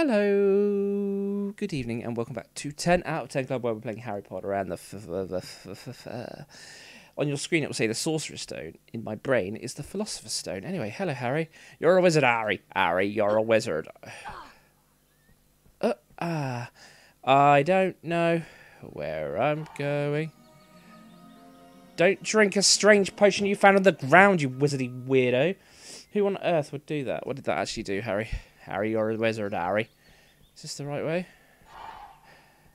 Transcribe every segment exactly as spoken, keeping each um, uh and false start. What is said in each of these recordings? Hello, good evening, and welcome back to ten out of ten Club, where we're playing Harry Potter and the f f f f f f. On your screen it will say the Sorcerer's Stone. In my brain is the Philosopher's Stone. Anyway, hello, Harry. You're a wizard, Harry. Harry, you're a wizard. Uh, uh, I don't know where I'm going. Don't drink a strange potion you found on the ground, you wizardy weirdo. Who on earth would do that? What did that actually do, Harry? Harry, you're a wizard, Harry. Is this the right way?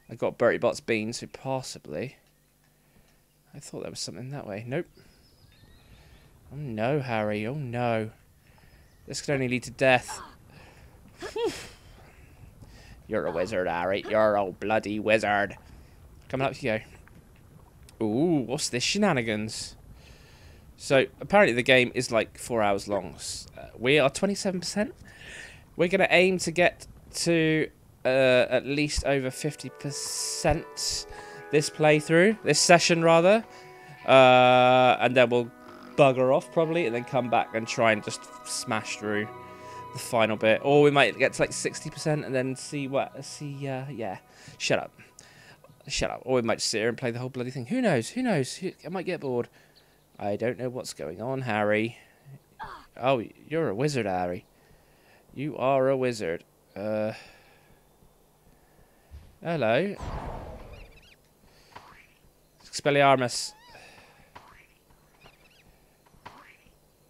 I got Bertie Bott's beans, so possibly. I thought there was something that way. Nope. Oh no, Harry. Oh no. This could only lead to death. You're a wizard, Harry. You're a bloody wizard. Coming up to you. Ooh, what's this? Shenanigans. So, apparently the game is like four hours long. Uh, we are twenty-seven percent. We're going to aim to get to uh, at least over fifty percent this playthrough, this session rather, uh, and then we'll bugger off probably and then come back and try and just smash through the final bit. Or we might get to like sixty percent and then see what, see, uh, yeah, shut up, shut up. Or we might just sit here and play the whole bloody thing. Who knows, who knows, I might get bored. I don't know what's going on, Harry. Oh, you're a wizard, Harry. You are a wizard. Uh, hello. Expelliarmus.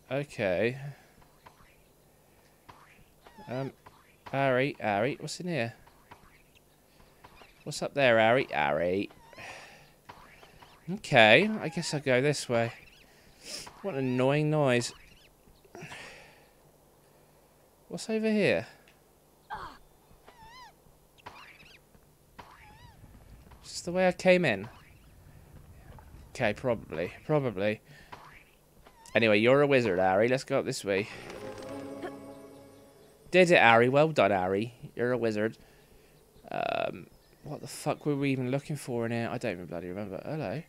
Okay. Um, Harry, Harry, what's in here? What's up there, Harry? Harry. Okay, I guess I'll go this way. What an annoying noise. What's over here? Is this the way I came in? Okay, probably. Probably. Anyway, you're a wizard, Harry. Let's go up this way. Did it, Harry. Well done, Harry. You're a wizard. Um, what the fuck were we even looking for in here? I don't even bloody remember. Hello.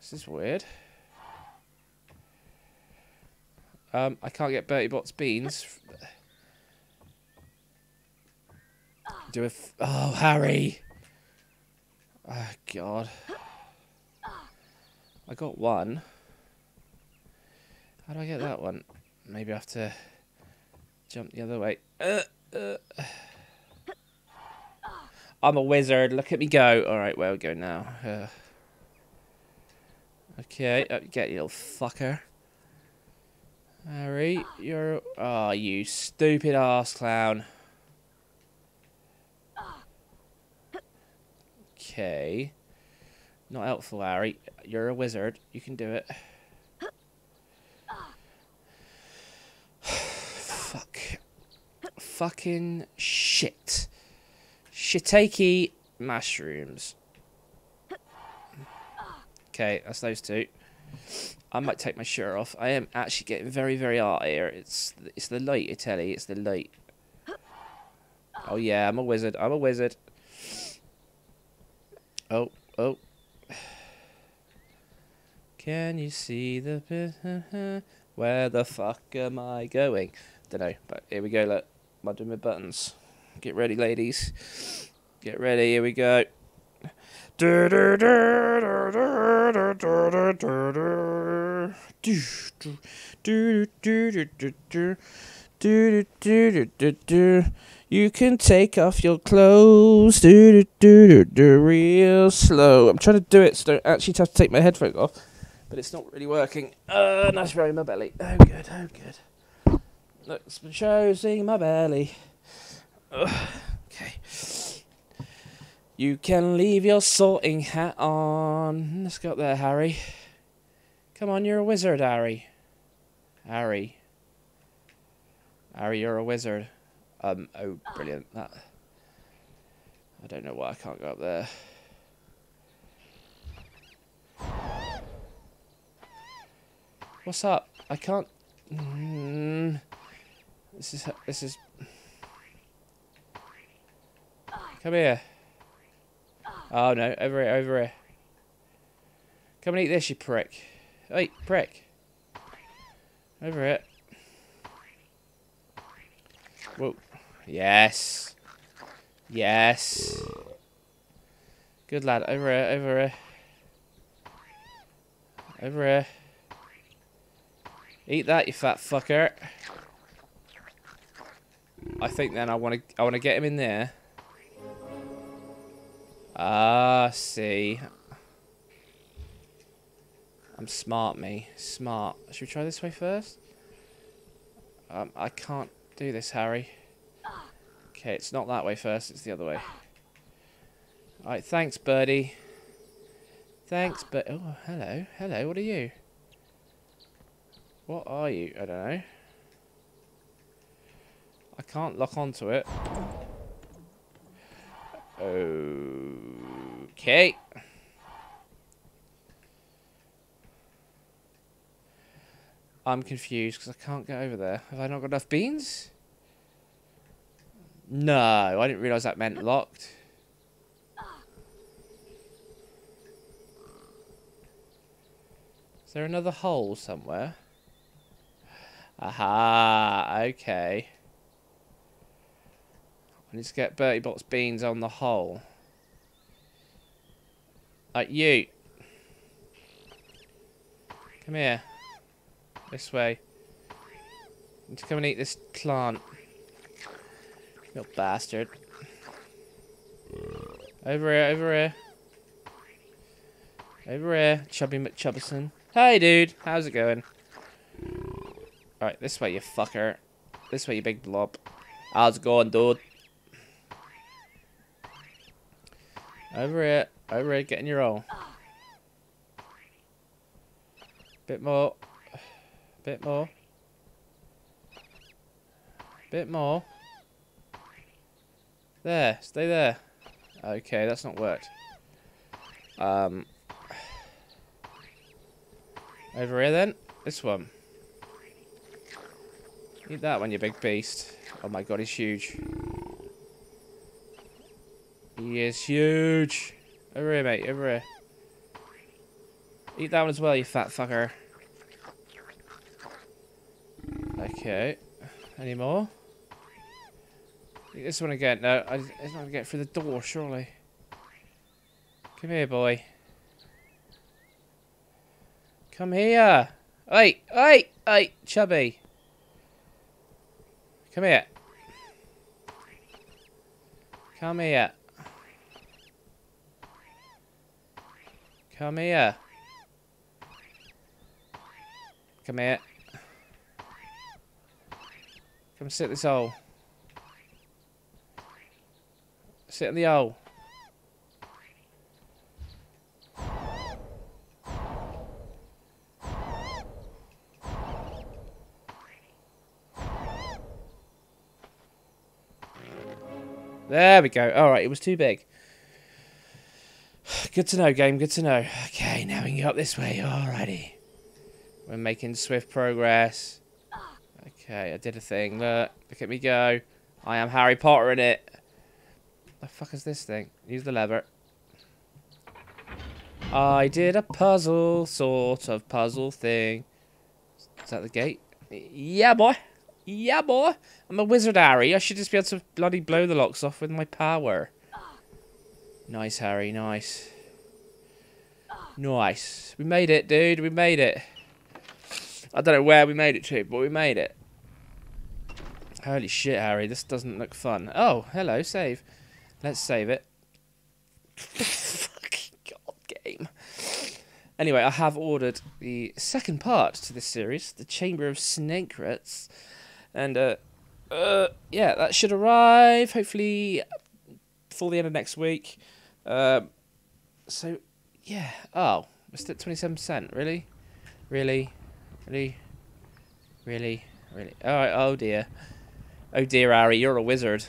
This is weird. Um, I can't get Bertie Bott's beans. Do a f oh, Harry! Oh, God. I got one. How do I get that one? Maybe I have to jump the other way. Uh, uh. I'm a wizard. Look at me go. Alright, where we go now? Uh. Okay, oh, get you, little fucker. Harry, you're... Oh, you stupid ass clown. Okay. Not helpful, Harry. You're a wizard. You can do it. Fuck. Fucking shit. Shiitake mushrooms. Okay, that's those two. I might take my shirt off. I am actually getting very, very hot here. It's it's the light, I tell you. It's the light. Oh, yeah, I'm a wizard. I'm a wizard. Oh, oh. Can you see the bit? Where the fuck am I going? Don't know, but here we go. Look, I'm doing my buttons. Get ready, ladies. Get ready. Here we go. You can take off your clothes real slow. I'm trying to do it so I don't actually have to take my headphones off, but it's not really working. Uh, nice row in my belly. Oh, good, oh, good. Look, it's been choosing my belly. Ugh, okay. You can leave your sorting hat on. Let's go up there, Harry. Come on, you're a wizard, Harry. Harry. Harry, you're a wizard. Um, oh, brilliant. That. I don't know why I can't go up there. What's up? I can't... Mm, this is... This is... Come here. Oh no, over here, over here. Come and eat this, you prick. Hey, prick. Over here. Whoa. Yes. Yes. Good lad. Over here, over here. Over here. Eat that, you fat fucker. I think then I want to I want to get him in there. Ah, see. I'm smart, me. Smart. Should we try this way first? Um, I can't do this, Harry. Okay, it's not that way first. It's the other way. Alright, thanks, birdie. Thanks, but oh, hello. Hello, what are you? What are you? I don't know. I can't lock onto it. Okay. I'm confused because I can't get over there. Have I not got enough beans? No, I didn't realise that meant locked. Is there another hole somewhere? Aha, okay. I need to get Bertie Bott's beans on the hole. Like you. Come here. This way. I need to come and eat this plant. You bastard. Over here, over here. Over here, Chubby McChubbison. Hey, dude. How's it going? Alright, this way, you fucker. This way, you big blob. How's it going, dude? Over here, over here, get in your roll. Bit more. Bit more. Bit more. There, stay there. Okay, that's not worked. Um, over here then, this one. Eat that one, you big beast. Oh my god, he's huge. He is huge. Over here, mate. Over here. Eat that one as well, you fat fucker. Okay. Any more? Eat this one again. No, I, it's not going to get through the door, surely. Come here, boy. Come here. Oi, oi, oi, chubby. Come here. Come here. Come here. Come here. Come sit this hole. Sit in the hole. There we go. Alright, it was too big. Good to know, game. Good to know. Okay, now we can go up this way. Alrighty. We're making swift progress. Okay, I did a thing. Look. Look at me go. I am Harry Potter in it. The fuck is this thing? Use the lever. I did a puzzle sort of puzzle thing. Is that the gate? Yeah, boy. Yeah, boy. I'm a wizard, Harry. I should just be able to bloody blow the locks off with my power. Nice, Harry. Nice. Nice. We made it, dude. We made it. I don't know where we made it to, but we made it. Holy shit, Harry. This doesn't look fun. Oh, hello. Save. Let's save it. Fucking god, game. Anyway, I have ordered the second part to this series, the Chamber of Secrets. And, uh, uh, yeah, that should arrive, hopefully, before the end of next week. Um, so, yeah. Oh, we're still at twenty-seven percent. Really? Really? Really? Really? Really? Oh, oh dear. Oh dear, Harry, you're a wizard.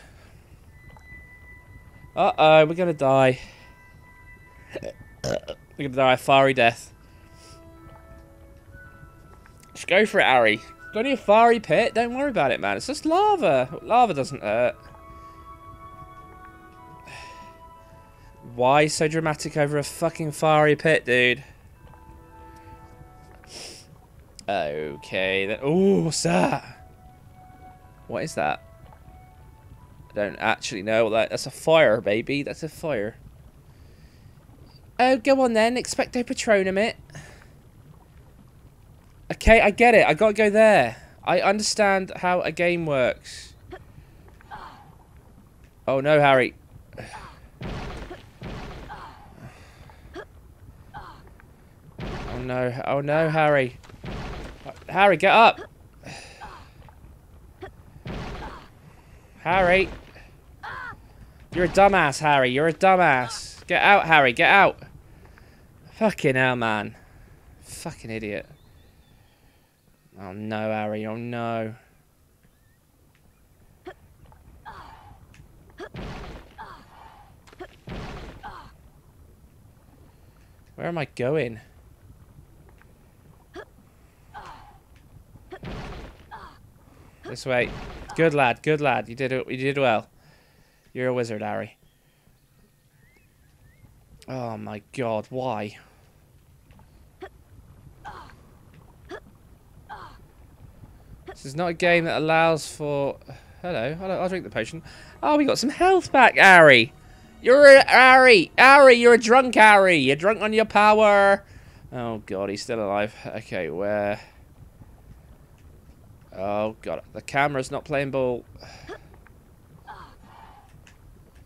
Uh-oh, we're gonna die. We're gonna die a fiery death. Just go for it, Harry. Go to your fiery pit. Don't worry about it, man. It's just lava. Lava doesn't hurt. Why so dramatic over a fucking fiery pit, dude? Okay, then. Ooh, what's that? What is that? I don't actually know. That, that's a fire, baby. That's a fire. Oh, go on then. Expecto Patronum it. Okay, I get it. I gotta go there. I understand how a game works. Oh no, Harry. Oh no. Oh no, Harry. Harry, get up. Harry. You're a dumbass, Harry. You're a dumbass. Get out, Harry. Get out. Fucking hell, man. Fucking idiot. Oh no, Harry. Oh no. Where am I going? This way. Good lad, good lad. You did you did well. You're a wizard, Harry. Oh my God, why? This is not a game that allows for... Hello, hello. I'll drink the potion. Oh, we got some health back, Harry. You're a Harry, Harry. You're a drunk, Harry. You're drunk on your power. Oh God, he's still alive. Okay, where? Oh God, the camera's not playing ball.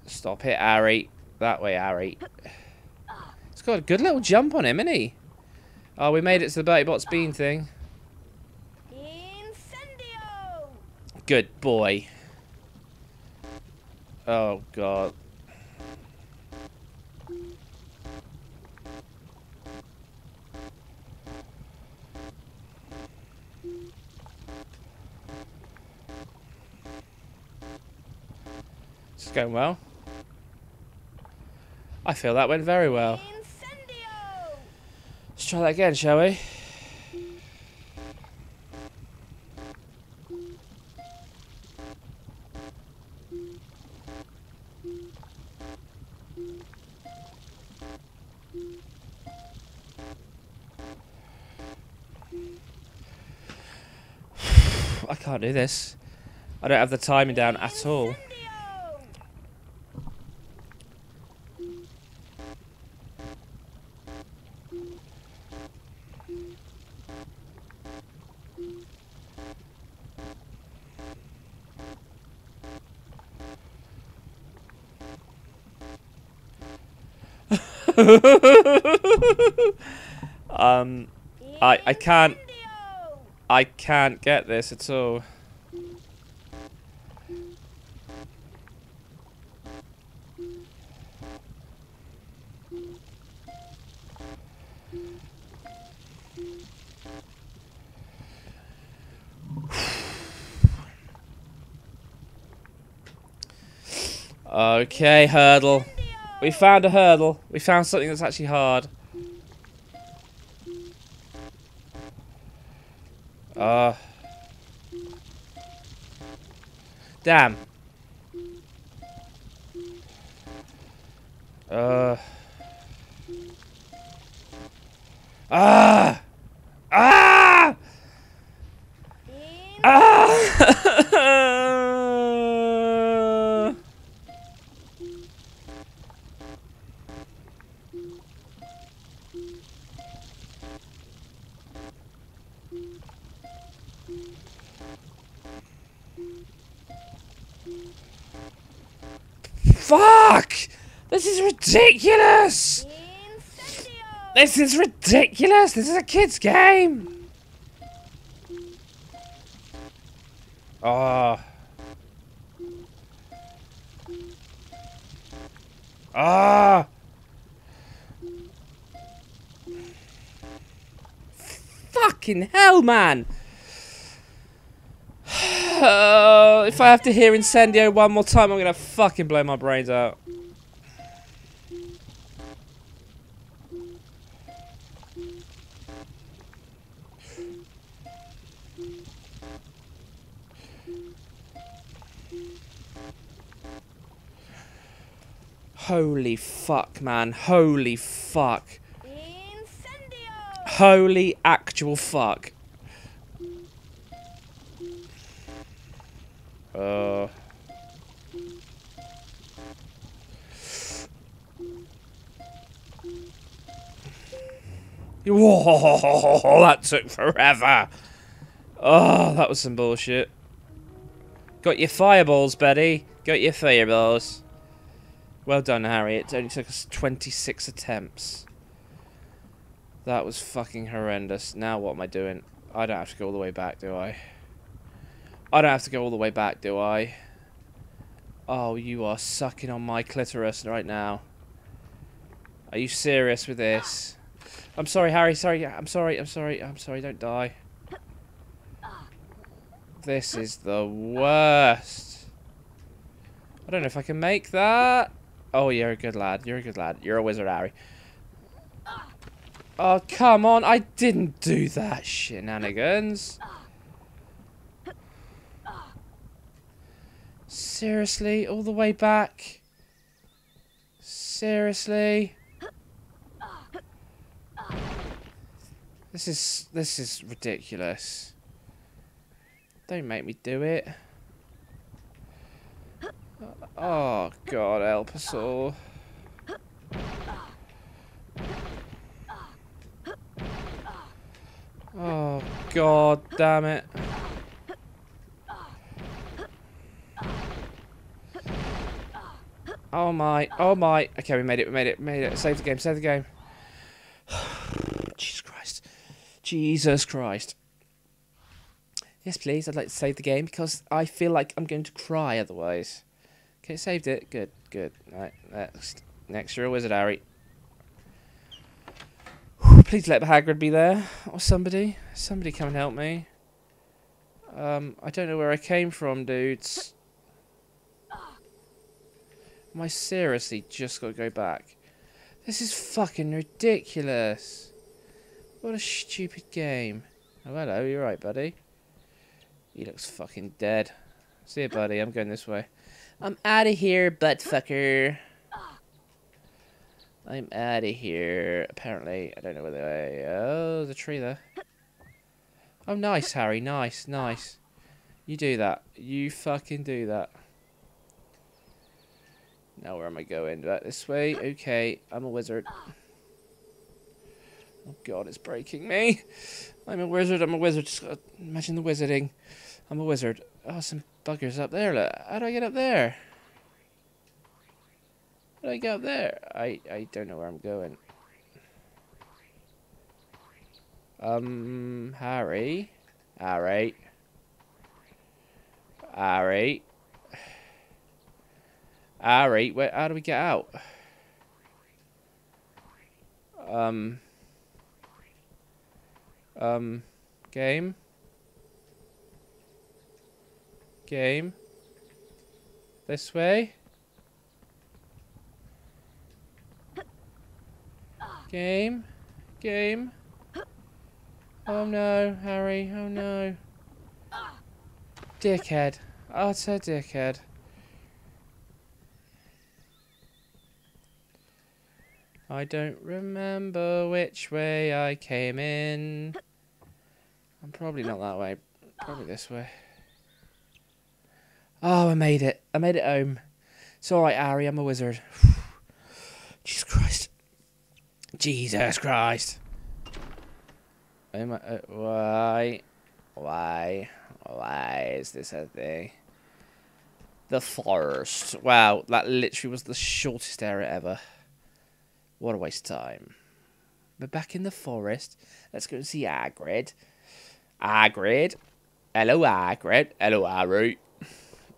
Stop it, Harry. That way, Harry. He's got a good little jump on him, isn't he? Oh, we made it to the Bertie Bott's bean thing. Incendio. Good boy. Oh God. It's going well. I feel that went very well. Incendio! Let's try that again, shall we? I can't do this. I don't have the timing down at all. um, I I can't I can't get this at all. Okay, hurdle. We found a hurdle. We found something that's actually hard. Uh. Damn. Uh. Ah! Ah! Ah! Fuck! This is ridiculous! Incendio. This is ridiculous! This is a kid's game! Ah. Oh. Ah. Oh. Fucking hell, man! Uh, if I have to hear Incendio one more time, I'm gonna fucking blow my brains out. Holy fuck, man. Holy fuck. Incendio. Holy actual fuck. Uh. Whoa, that took forever. Oh, that was some bullshit. Got your fireballs, Betty. Got your fireballs. Well done, Harry. It only took us twenty-six attempts. That was fucking horrendous. Now what am I doing? I don't have to go all the way back, do I? I don't have to go all the way back, do I? Oh, you are sucking on my clitoris right now. Are you serious with this? I'm sorry, Harry. Sorry. I'm sorry. I'm sorry. I'm sorry. Don't die. This is the worst. I don't know if I can make that. Oh, you're a good lad. You're a good lad. You're a wizard, Harry. Oh, come on. I didn't do that, shenanigans. Seriously? All the way back? Seriously? This is, this is ridiculous. Don't make me do it. Oh, God, help us all. Oh, God damn it. Oh my, oh my. Okay, we made it, we made it, we made it. Save the game, save the game. Jesus Christ. Jesus Christ. Yes, please, I'd like to save the game because I feel like I'm going to cry otherwise. Okay, saved it. Good, good. All right, next. Next, you're a wizard, Harry. Please let Hagrid be there. Or somebody. Somebody come and help me. Um, I don't know where I came from, dudes. Am I seriously just got to go back? This is fucking ridiculous. What a stupid game. Oh, hello. You right, buddy? He looks fucking dead. See ya, buddy. I'm going this way. I'm out of here, butt fucker. I'm out of here. Apparently, I don't know where they are. Oh, there's a tree there. Oh, nice, Harry. Nice, nice. You do that. You fucking do that. Now where am I going? Back this way? Okay, I'm a wizard. Oh god, it's breaking me. I'm a wizard, I'm a wizard. Just gotta imagine the wizarding. I'm a wizard. Oh, some buggers up there. Look. How do I get up there? How do I get up there? I, I don't know where I'm going. Um, Harry? Alright. Alright. Alright, where, how do we get out? Um. Um. Game. Game. This way. Game. Game. Oh no, Harry. Oh no. Dickhead. Utter dickhead. I don't remember which way I came in. I'm probably not that way. Probably this way. Oh, I made it. I made it home. It's alright, Harry. I'm a wizard. Jesus Christ. Jesus Christ. Am I, uh, why? Why? Why is this a thing? The forest. Wow, that literally was the shortest area ever. What a waste of time. We're back in the forest. Let's go and see Hagrid. Hagrid. Hello, Hagrid. Hello, Harry.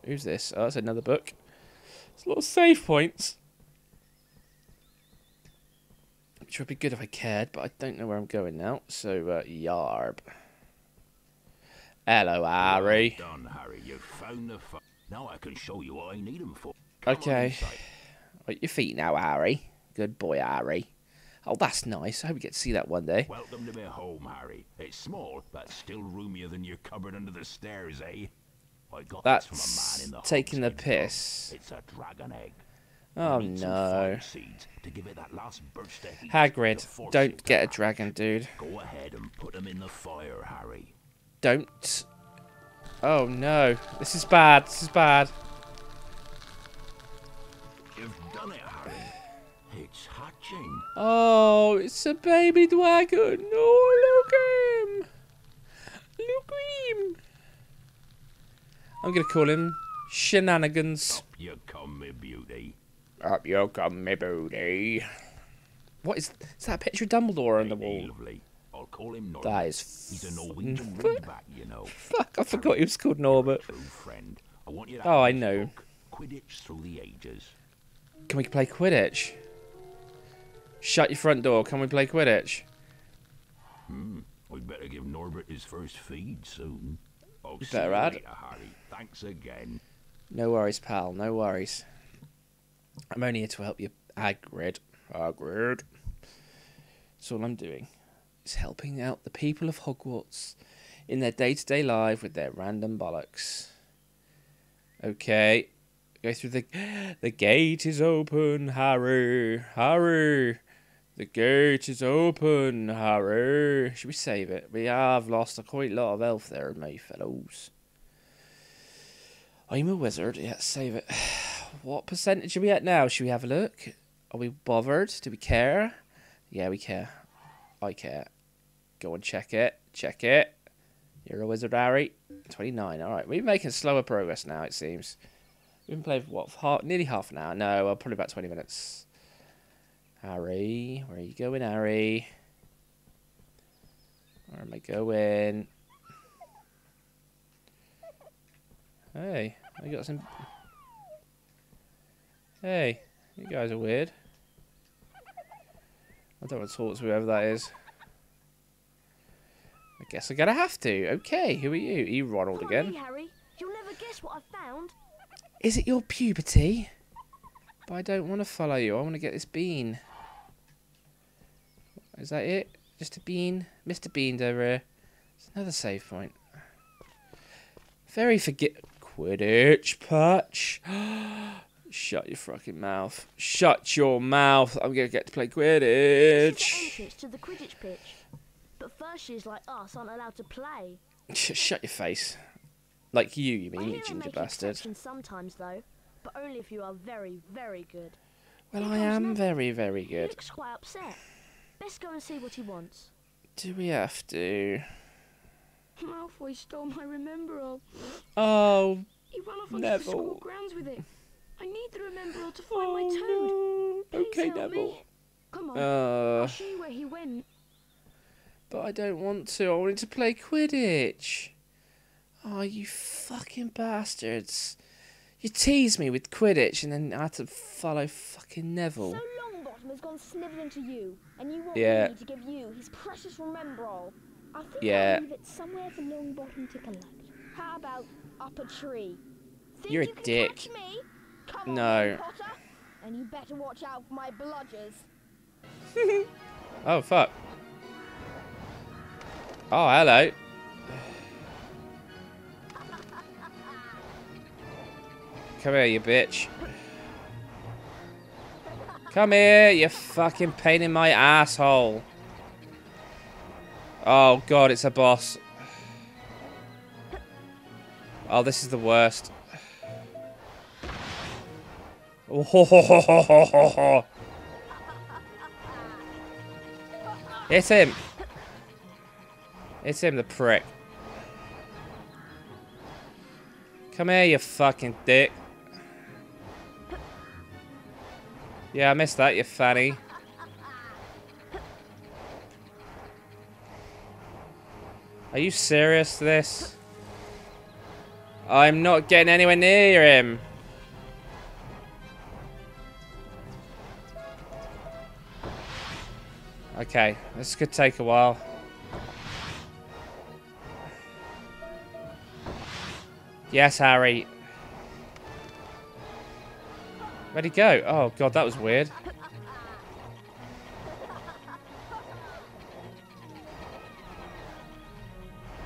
Who's this? Oh, that's another book. It's a lot of save points. Which would be good if I cared, but I don't know where I'm going now. So, uh, yarb. Hello, Harry. Well done, Harry. You found the fu- Now I can show you what I need them for. Come okay. Right, your feet now, Harry. Good boy, Harry. Oh, that's nice. I hope we get to see that one day. Welcome to my home, Harry. It's small, but still roomier than your cupboard under the stairs, eh? I got that's this from a man in the taking the piss. It's a dragon egg. Oh, no. To give it that last burst of heat. Hagrid, don't get a dragon, dude. Go ahead and put him in the fire, Harry. Don't. Oh, no. This is bad. This is bad. You've done it, Harry. It's hatching. Oh, it's a baby dragon. Oh, look at him. Look at him. I'm going to call him Shenanigans. Up you come, me beauty. Up you come, me beauty. What is... Is that a picture of Dumbledore on the wall? Lovely. I'll call him Norbert. That is... He's a Norwegian windback, you know. Fuck, I forgot he was called Norbert. True friend. I want you to oh, I know. Quidditch through the ages. Can we play Quidditch? Shut your front door. Can we play Quidditch? Hmm. We'd better give Norbert his first feed soon. I'll see you later, Harry. Thanks again. No worries, pal. No worries. I'm only here to help you, Hagrid. Hagrid. That's all I'm doing. Is helping out the people of Hogwarts in their day-to-day life with their random bollocks. Okay. Go through the... The gate is open, Harry. Harry. The gate is open, Harry. Should we save it? We have lost a quite lot of health there, my fellows. I'm a wizard. Yeah, save it. What percentage are we at now? Should we have a look? Are we bothered? Do we care? Yeah, we care. I care. Go and check it. Check it. You're a wizard, Harry. twenty-nine. All right. We're making slower progress now, it seems. We've been playing for, what, for half, nearly half an hour? No, well, probably about twenty minutes. Harry, where are you going, Harry? Where am I going? Hey, I got some... Hey, you guys are weird. I don't want to talk to whoever that is. I guess I'm going to have to. Okay, who are you? Are you Ronald again? Sorry, Harry. You'll never guess what I've found. Is it your puberty? But I don't want to follow you. I want to get this bean. Is that it? Just a bean? Mister Bean's over here. It's another save point. Very forget... Quidditch, Patch. Shut your fucking mouth. Shut your mouth. I'm going to get to play Quidditch. She's the entrance to the Quidditch pitch. But freshies like us aren't allowed to play. Shut your face. Like you, you mean, you ginger bastard. Sometimes, though, but only if you are very, very good. Well, I am very, very good. He looks quite upset. Best go and see what he wants. Do we have to? Malfoy stole my Remembrall. Oh, he ran off onto the school grounds with it. I need the Remembrall to find my toad. Please okay, help Neville. Me. Come on, uh, I'll show you where he went. But I don't want to. I wanted to play Quidditch. Oh, you fucking bastards. You teased me with Quidditch and then I had to follow fucking Neville. So Longbottom has gone snivelling to you, and you want yeah. me to give you his precious Remembrall. I think yeah. I'll leave it somewhere for Longbottom to collect. How about up a tree? Think You're a you can dick. Catch me? Come no. on, Harry Potter, and you better watch out for my bludgers. Oh, fuck. Oh, hello. Come here, you bitch. Come here, you fucking pain in my asshole. Oh, God, it's a boss. Oh, this is the worst. Oh, ho, ho, ho, ho, ho, ho, ho. Hit him. Hit him, the prick. Come here, you fucking dick. Yeah, I missed that, you fanny. Are you serious to this? I'm not getting anywhere near him. Okay, this could take a while. Yes, Harry. Where'd he go? Oh, God, that was weird.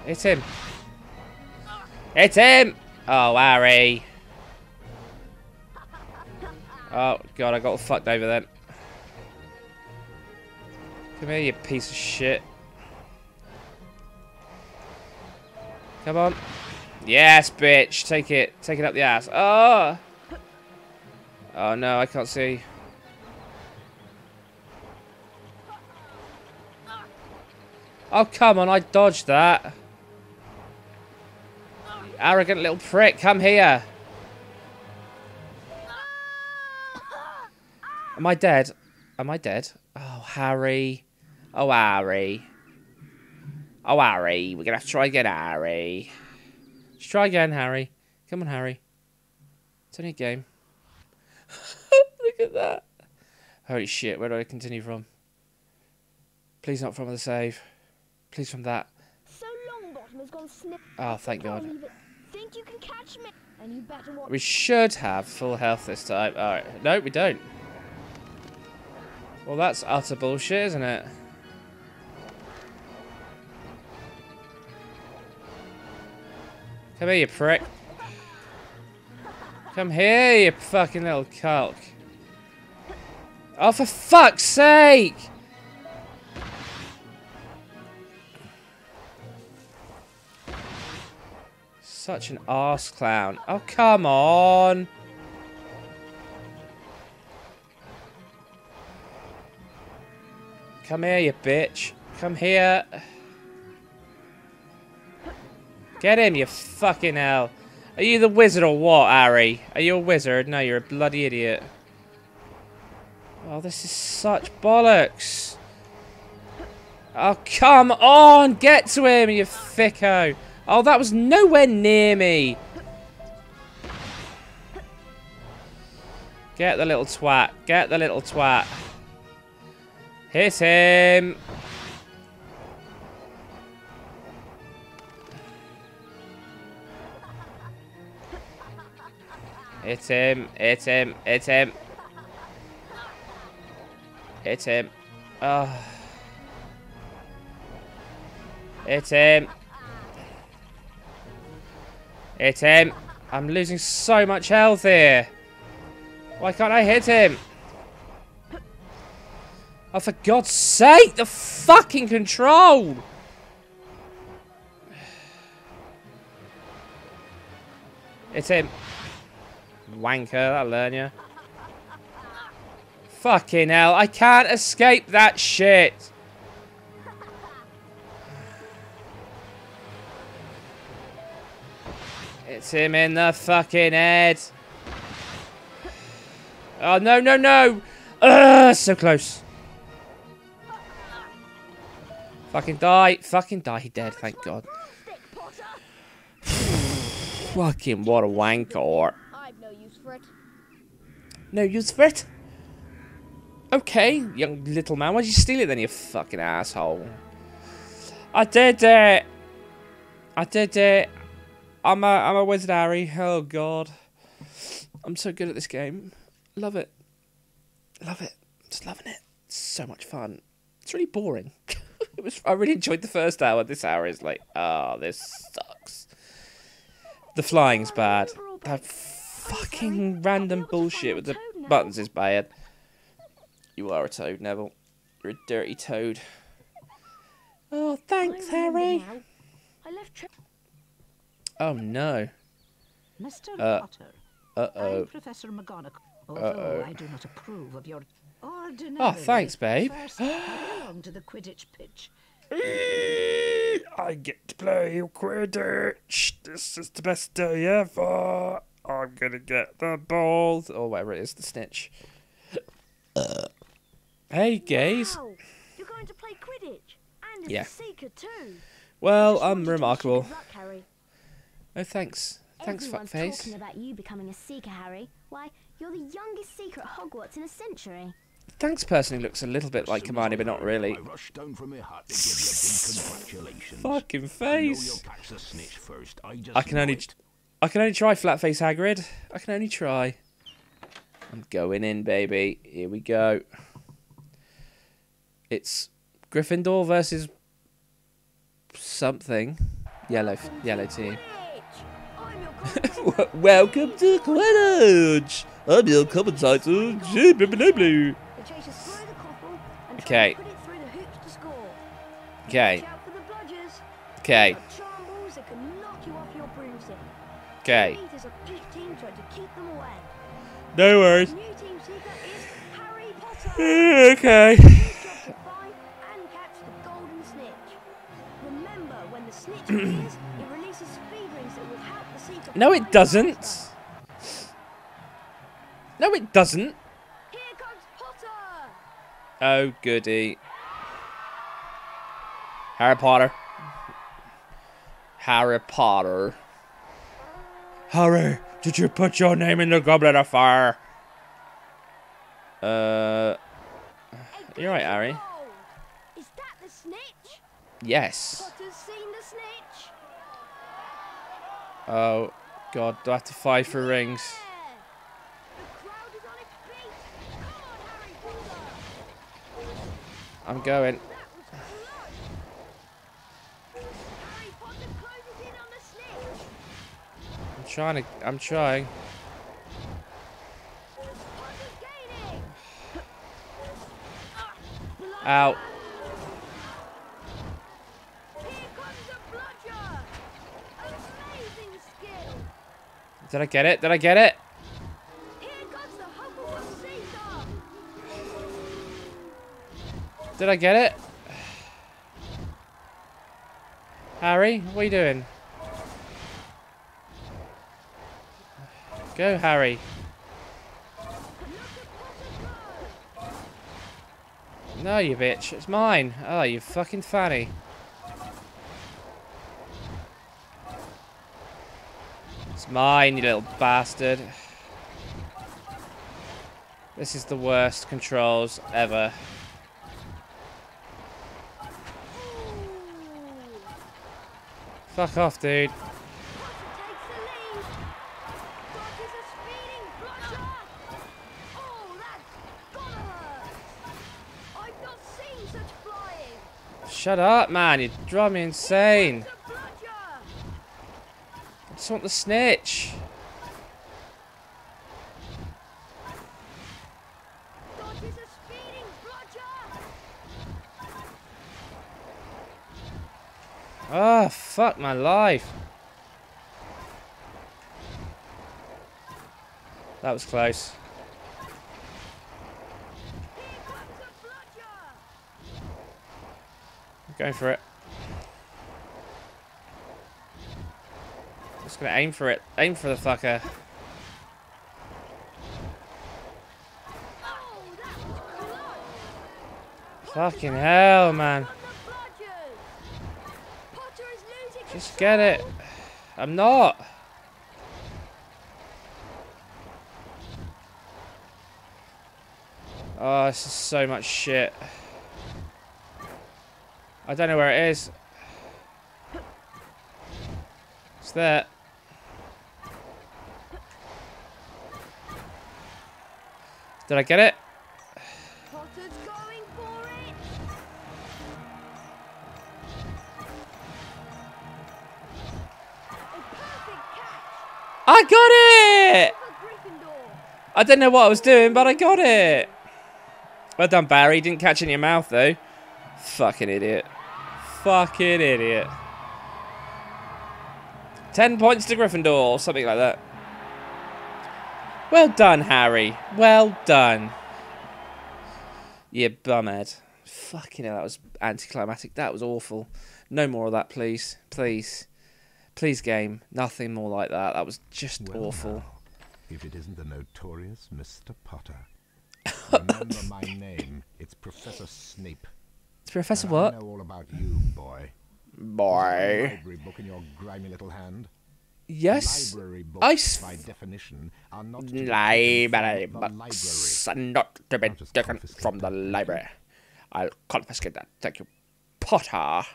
Hit him. Hit him! Oh, Harry. Oh, God, I got fucked over then. Come here, you piece of shit. Come on. Yes, bitch. Take it. Take it up the ass. Oh! Oh no, I can't see. Oh, come on, I dodged that. You arrogant little prick, come here. Am I dead? Am I dead? Oh, Harry. Oh, Harry. Oh, Harry. We're going to have to try again, Harry. Let's try again, Harry. Come on, Harry. It's only a game. Look at that. Holy shit, where do I continue from? Please not from the save. Please from that. So Longbottom has gone snip. Oh, thank God. Think you can catch me? And you better watch. We should have full health this time. All right. No, we don't. Well, that's utter bullshit, isn't it? Come here, you prick. Come here, you fucking little calc. Oh, for fuck's sake! Such an arse clown. Oh, come on! Come here, you bitch. Come here. Get him, you fucking hell. Are you the wizard or what, Harry? Are you a wizard? No, you're a bloody idiot. Oh, this is such bollocks. Oh, come on. Get to him, you thicko. Oh, that was nowhere near me. Get the little twat. Get the little twat. Hit him! Hit him! Hit him! Hit him! Hit him! Oh. Hit him! Hit him! I'm losing so much health here! Why can't I hit him? Oh, for God's sake, the fucking control! It's him. Wanker, that'll learn you. Fucking hell, I can't escape that shit! It's him in the fucking head. Oh, no, no, no! Ugh, so close. Fucking die. Fucking die. He dead. Thank God. Fucking what a wanker. I've no use for it. No use for it? Okay, young little man. Why'd you steal it then, you fucking asshole? I did it. I did it. I'm a, I'm a wizard, Harry. Oh, God. I'm so good at this game. Love it. Love it. Just loving it. It's so much fun. It's really boring. It was, I really enjoyed the first hour. This hour is like, ah, oh, this sucks. The flying's bad. That fucking random bullshit with the buttons is bad. You are a toad, Neville. You're a dirty toad. Oh, thanks, Harry. Oh, no. Mister Potter, uh-oh. I'm Professor McGonagall, although I do not approve of your... Oh, thanks, babe. First, along to the Quidditch pitch. I get to play Quidditch. This is the best day ever. I'm going to get the ball. Or oh, whatever it is, the snitch. Uh. Hey, gays. Wow. You're going to play Quidditch. And it's yeah. A seeker too. Well, I'm remarkable. Luck, Harry. Oh, thanks. Thanks, Everyone's fuckface. Talking about you becoming a seeker, Harry. Why, you're the youngest seeker at Hogwarts in a century. Thanks personally looks a little bit like Hermione, but not really. Fucking face. I can only, I can only try flat face Hagrid. I can only try. I'm going in, baby. Here we go. It's Gryffindor versus something. Yellow, yellow team. Welcome to Quidditch. I'm your commentator. Okay. Okay. Okay. Okay. No worries. Okay. No, it doesn't. No, it doesn't. Here comes Potter. Oh, goody. Harry Potter. Harry Potter. Harry, did you put your name in the Goblet of Fire? Uh, you're right, Harry. Is that the snitch? Yes. Potter's seen the snitch. Oh, God, do I have to fight for rings? The crowd is on its feet. Come on, Harry, I'm going. I'm trying to, I'm trying. Out. Did I get it? Did I get it? Did I get it? Harry, what are you doing? Go, Harry. No, you bitch. It's mine. Oh, you fucking fanny. It's mine, you little bastard. This is the worst controls ever. Fuck off, dude. Shut up, man. You drive me insane. I just want the snitch. Ah, oh, fuck my life. That was close. I'm going for it. Just gonna aim for it. Aim for the fucker. Oh, fucking hell, man. Just get it. I'm not. Oh, this is so much shit. I don't know where it is. It's there. Did I get it? Potter's going for it. A perfect catch. I got it! I don't know what I was doing, but I got it. Well done, Barry. Didn't catch in your mouth, though. Fucking idiot. Fucking idiot. Ten points to Gryffindor, or something like that. Well done, Harry. Well done. You bumhead. Fucking hell, that was anticlimactic. That was awful. No more of that, please. Please. Please, game. Nothing more like that. That was just well, awful. Now, if it isn't the notorious Mister Potter. Remember my name. It's Professor Snape. It's Professor and what? I know all about you, boy. Boy. A library book in your grimy little hand. Yes, library books, I by definition, are not to library books are not to be taken from the library. I'll confiscate that. Thank you, Potter.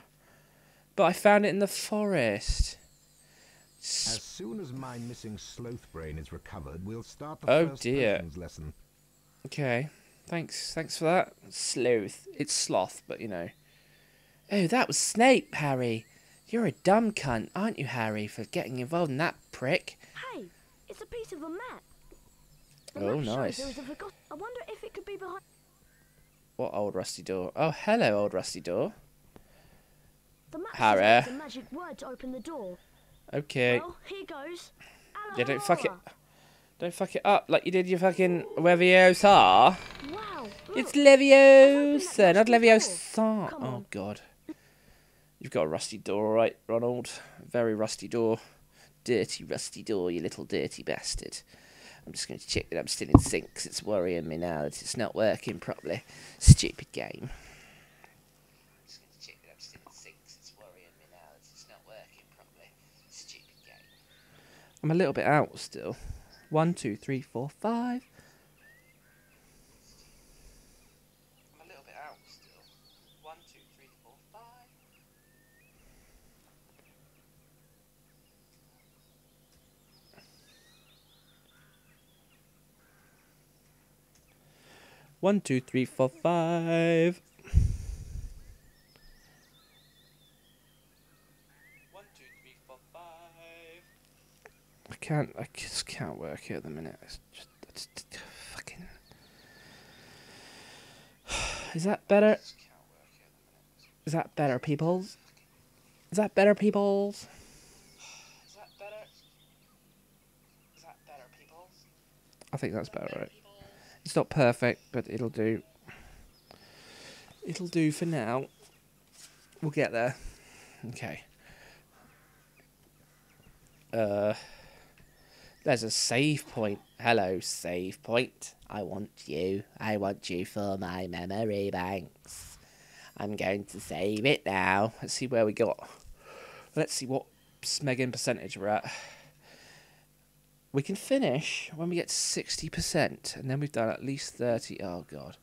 But I found it in the forest. As soon as my missing sloth brain is recovered, we'll start the oh, first dear. Person's lesson. Okay, thanks, thanks for that. Sloth, it's sloth, but you know. Oh, that was Snape, Harry. You're a dumb cunt, aren't you, Harry, for getting involved in that prick? Hey, it's a piece of a map. The oh, map nice. Shows there was a I wonder if it could be behind... What old rusty door? Oh, hello, old rusty door. The map Harry. The magic word to open the door. Okay. Well, here goes. Yeah, don't fuck it. Don't fuck it up like you did your fucking Leviosa. Wow. Look. It's Leviosa, not Leviosa. Oh, God. You've got a rusty door, all right, Ronald. Very rusty door. Dirty, rusty door, you little dirty bastard. I'm just going to check that I'm still in sync, because it's worrying me now that it's not working properly. Stupid game. I'm just going to check that I'm still in sync, because it's worrying me now that it's not working properly. Stupid game. I'm a little bit out still. One, two, three, four, five. I'm a little bit out still. One, two, three, four, five. One, two, three, four, five. One, two, three, four, five. I can't, I just can't work here at the minute. It's just, it's just fucking. Is that better? Is that better, peoples? Is that better, peoples? Is that better? Is that better, peoples? I think that's better, right? It's not perfect, but it'll do. It'll do for now. We'll get there. Okay. Uh, there's a save point. Hello, save point. I want you. I want you for my memory banks. I'm going to save it now. Let's see where we got. Let's see what smegging percentage we're at. We can finish when we get to sixty percent, and then we've done at least thirty, oh god,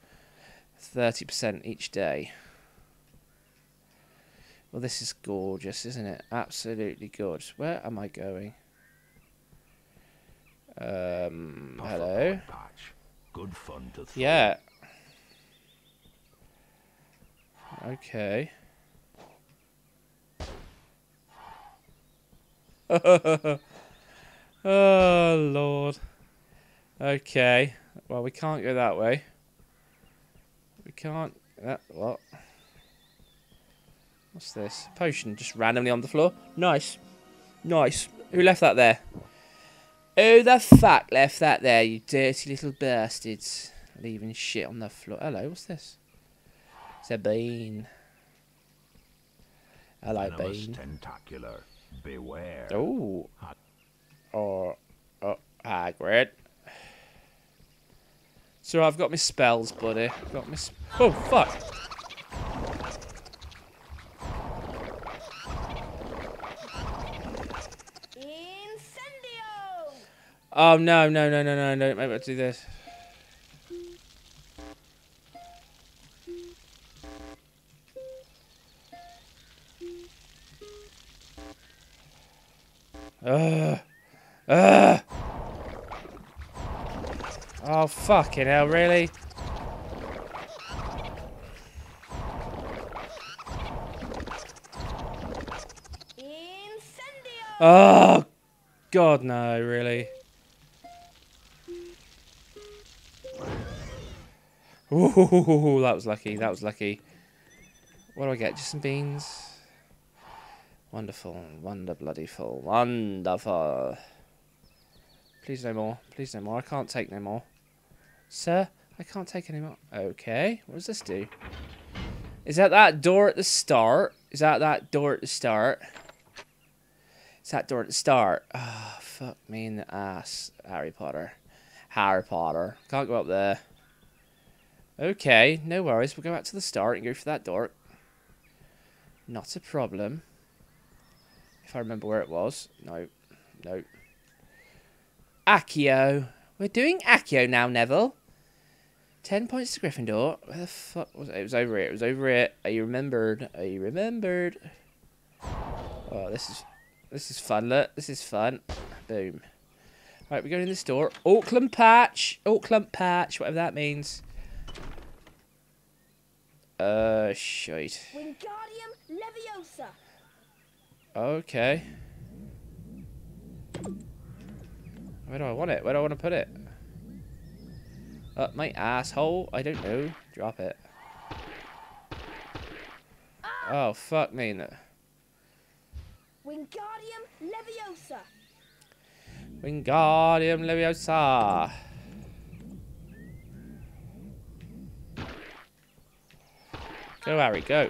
thirty percent each day. Well, this is gorgeous, isn't it? Absolutely gorgeous. Where am I going? Um, hello? Good fun to throw. Yeah. Okay. Oh, Lord. Okay. Well, we can't go that way. We can't... That, what? What's this? Potion just randomly on the floor. Nice. Nice. Who left that there? Who the fuck left that there, you dirty little bastards? Leaving shit on the floor. Hello, what's this? It's a bean. Hello, bean. Tentacular. Beware. Oh. Or, oh, Hagrid. So I've got my spells, buddy. I've got my sp oh, fuck! Incendio! Oh, no, no, no, no, no, no, maybe I'll do this. Ugh. Uh, oh, fucking hell, really? Incendio! Oh, God, no, really. Ooh, that was lucky, that was lucky. What do I get? Just some beans? Wonderful, wonder bloody-ful, wonderful. Please no more. Please no more. I can't take no more. Sir, I can't take any more. Okay. What does this do? Is that that door at the start? Is that that door at the start? It's that door at the start. Ah, oh, fuck me in the ass. Harry Potter. Harry Potter. Can't go up there. Okay. No worries. We'll go back to the start and go for that door. Not a problem. If I remember where it was. No. No. Accio. We're doing Accio now, Neville. Ten points to Gryffindor. Where the fuck was it? It was over it. It was over it. Are you remembered? Are you remembered? Oh, this is this is fun. Look, this is fun. Boom. Right, we're going in this door. Auckland patch. Auckland patch. Whatever that means. Uh, shit. Wingardium Leviosa. Okay. Where do I want it? Where do I want to put it? Up my asshole? I don't know. Drop it. Oh, fuck me. No. Wingardium Leviosa. Wingardium Leviosa. Go, Harry, go.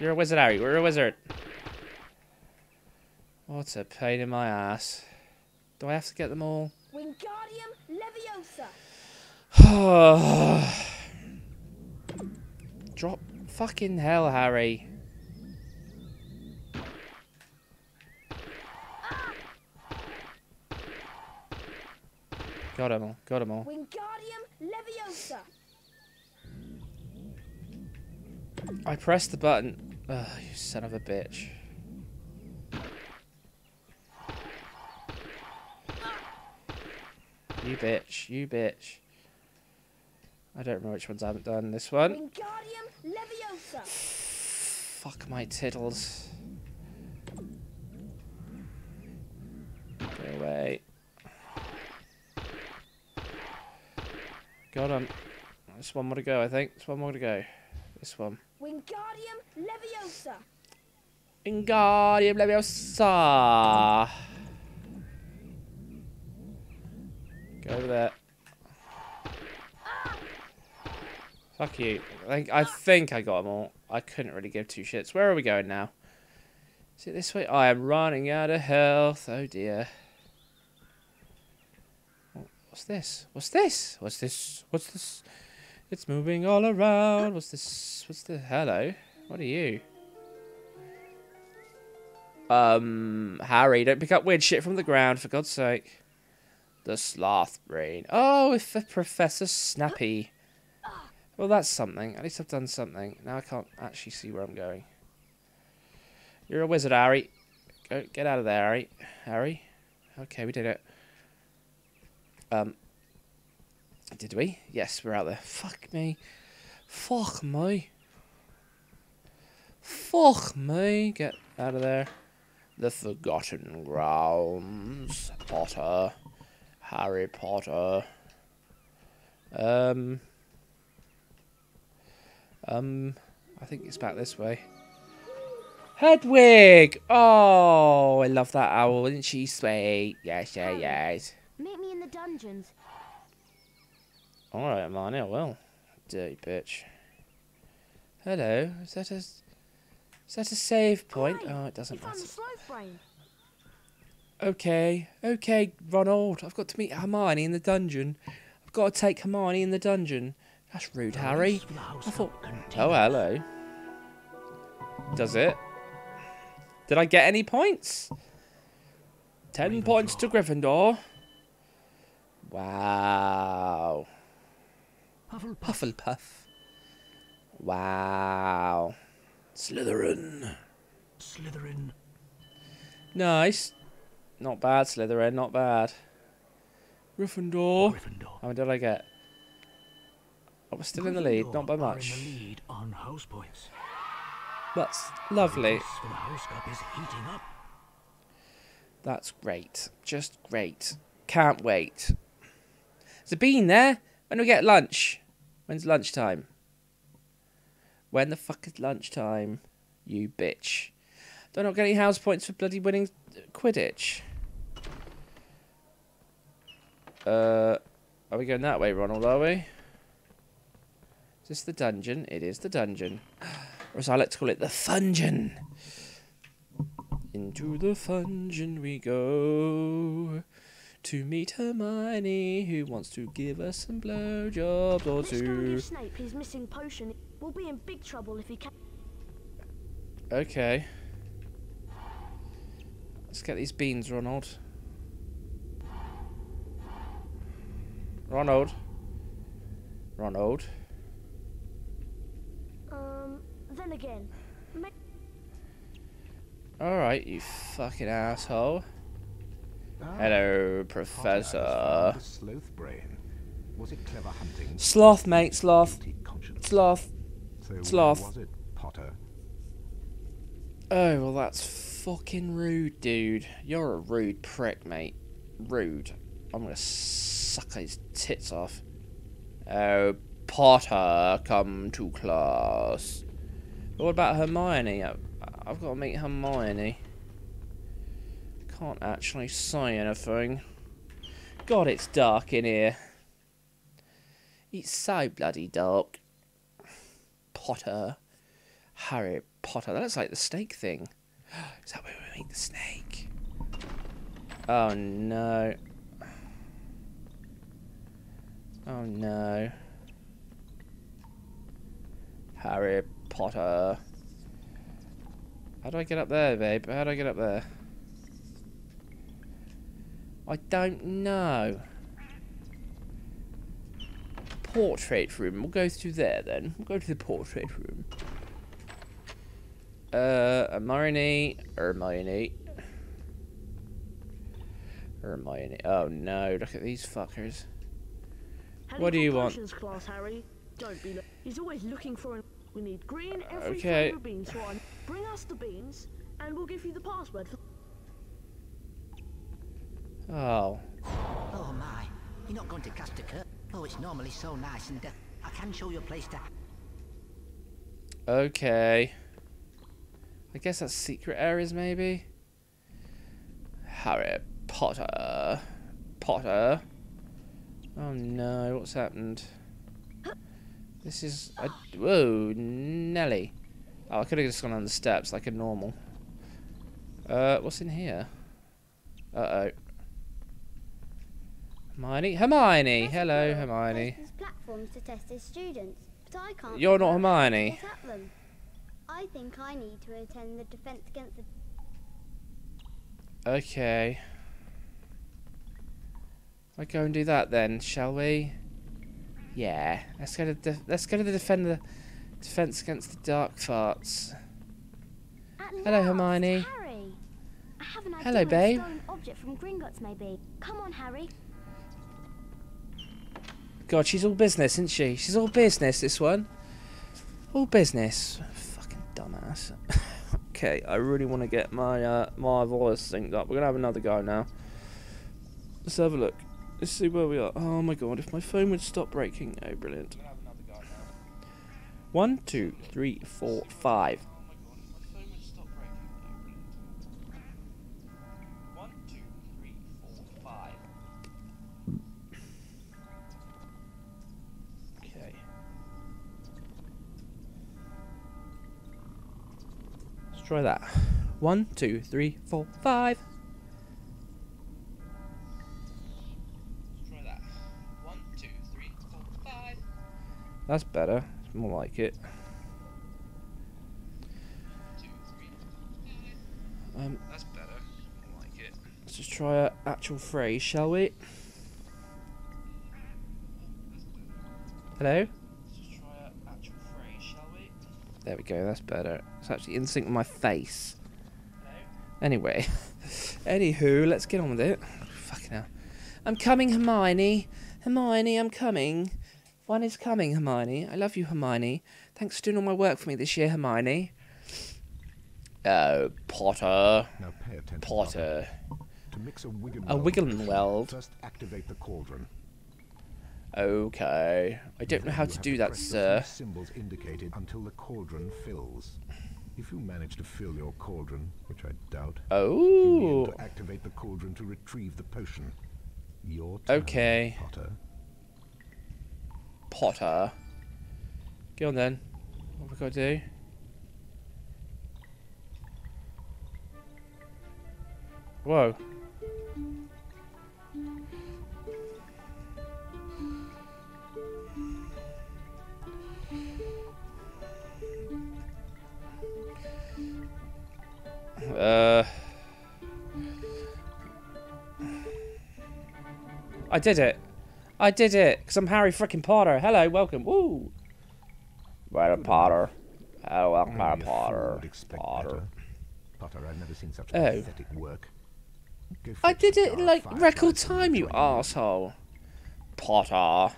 You're a wizard, Harry. We're a wizard. What a pain in my ass. Do I have to get them all? Wingardium Leviosa. Drop fucking hell, Harry. Ah. Got them all. Got them all. Wingardium Leviosa. I pressed the button. Ugh, you son of a bitch. You bitch, you bitch. I don't remember which ones I haven't done. This one. Wingardium Leviosa. Fuck my tittles. Go away. Got him. This one more to go, I think. This one more to go. This one. Wingardium Leviosa. Wingardium Leviosa. Go over there. Ah. Fuck you. I think, I think I got them all. I couldn't really give two shits. Where are we going now? Is it this way? I am running out of health. Oh dear. What's this? What's this? What's this? What's this? It's moving all around. What's this? What's the hello? What are you? Um, Harry, don't pick up weird shit from the ground, for God's sake. The sloth brain. Oh, if the Professor Snappy. Well, that's something. At least I've done something. Now I can't actually see where I'm going. You're a wizard, Harry. Go, get out of there, Harry. Harry. Okay, we did it. Um. Did we? Yes, we're out there. Fuck me. Fuck me. Fuck me. Get out of there. The Forgotten Grounds. Potter. Harry Potter. Um. Um. I think it's back this way. Hedwig! Oh, I love that owl. Isn't she sweet? Yes, yeah, yes. Meet me in the dungeons. Alright, Hermione, I will. Dirty bitch. Hello. Is that a... Is that a save point? Oh, it doesn't matter. Okay, okay, Ronald. I've got to meet Hermione in the dungeon. I've got to take Hermione in the dungeon. That's rude, Harry. I thought... Oh, hello. Does it? Did I get any points? Ten points to Gryffindor. Wow. Hufflepuff. Wow. Slytherin. Slytherin. Nice. Not bad, Slytherin, not bad. Gryffindor. Gryffindor. How many did I get? I was still Gryffindor in the lead, not by much. Are in the lead on house points. That's lovely. The house cup is heating up. That's great. Just great. Can't wait. There's a bean there. When do we get lunch? When's lunchtime? When the fuck is lunchtime? You bitch. Do I not get any house points for bloody winning Quidditch? Uh, are we going that way, Ronald, are we? Is this the dungeon? It is the dungeon. Or as I like to call it, the fungeon. Into the fungeon we go to meet Hermione, who wants to give us some blowjobs or two. Let's go Snape his missing potion. We'll be in big trouble if he can. Okay. Let's get these beans, Ronald. Ronald. Ronald. Um, then again. Alright, you fucking asshole. Ah, hello, Professor. Sloth brain. Was it clever hunting? Sloth, mate, sloth. Sloth. So sloth. Was it, Potter? Oh, well, that's fucking rude, dude. You're a rude prick, mate. Rude. I'm gonna suck his tits off. Oh, Potter, come to class. But what about Hermione? I've got to meet Hermione. Can't actually say anything. God, it's dark in here. It's so bloody dark. Potter. Harry Potter. That looks like the snake thing. Is that where we meet the snake? Oh no. Oh no. Harry Potter. How do I get up there, babe? How do I get up there? I don't know. Portrait room. We'll go through there then. We'll go to the portrait room. Uh, Hermione. Hermione. Hermione. Oh no, look at these fuckers. How what do you want? Class, Harry? Don't be He's always looking for an we need green every okay. flavor bean swan. Bring us the beans and we'll give you the password for Oh. Oh my. You're not going to cast a curse. Oh, it's normally so nice and uh, I can show you a place to Okay. I guess that's secret areas maybe. Harry Potter. Potter. Oh no, what's happened? This is... I, whoa, Nelly. Oh, I could have just gone on the steps like a normal. Uh, what's in here? Uh-oh. Hermione? Hermione! Hello, Hermione. Platforms to test his students, but I can't You're not Hermione. I think I need to attend the defense against the... Okay. Let's go and do that then, shall we? Yeah, let's go to the let's go to the defender, defense against the dark farts. At Hello, last, Hermione. Harry. I have an idea Hello, babe. Stolen object from Gringotts, maybe. Come on, Harry. God, she's all business, isn't she? She's all business. This one, all business. Fucking dumbass. Okay, I really want to get my uh, my voice synced up. We're gonna have another go now. Let's have a look. Let's see where we are. Oh my god, if my phone would stop breaking. Oh, brilliant. One, two, three, four, five. One, two, three, four, five. Okay. Let's try that. One, two, three, four, five. That's better. It's more like it. Um, That's better. More like it. Let's just try an actual phrase, shall we? Hello? Let's just try an actual phrase, shall we? There we go. That's better. It's actually in sync with my face. Hello? Anyway. Anywho, let's get on with it. Fucking hell. I'm coming, Hermione. Hermione, I'm coming. One is coming, Hermione. I love you, Hermione. Thanks for doing all my work for me this year, Hermione. Oh, Potter. Now pay attention, Potter. To mix a Wiggum Weld. Just activate the cauldron. Okay. I don't know how to do that, sir. Symbols indicated until the cauldron fills. If you manage to fill your cauldron, which I doubt. Oh. You will need to activate the cauldron to retrieve the potion. Your turn, okay. Potter. Potter. Go on then. What have we got to do? Whoa. Uh. I did it. I did it, because I'm Harry frickin' Potter. Hello, welcome. Woo! Harry Potter. Oh, welcome, Harry Potter. Potter. Potter, I've never seen such pathetic work. I did it in, like, record time, you arsehole. Potter.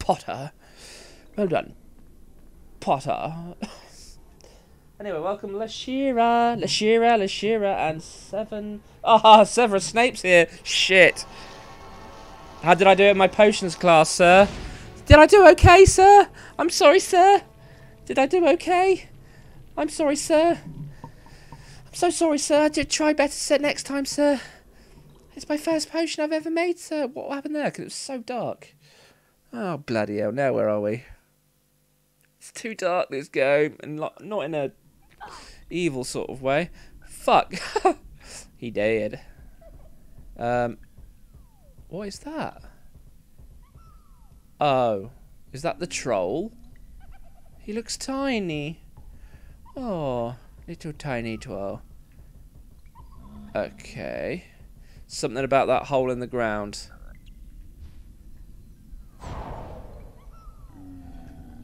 Potter. Well done. Potter. Anyway, welcome Lashira, Lashira, Lashira, and Seven... Ah, oh, Severus Snape's here. Shit. How did I do in my potions class, sir? Did I do okay, sir? I'm sorry, sir. Did I do okay? I'm sorry, sir. I'm so sorry, sir. I did try better set next time, sir. It's my first potion I've ever made, sir. What happened there? Because it was so dark. Oh, bloody hell. Now where are we? It's too dark, this game. And not in a evil sort of way. Fuck. He did. Um, what is that? Oh, is that the troll? He looks tiny. Oh, little tiny twirl. Okay. Something about that hole in the ground.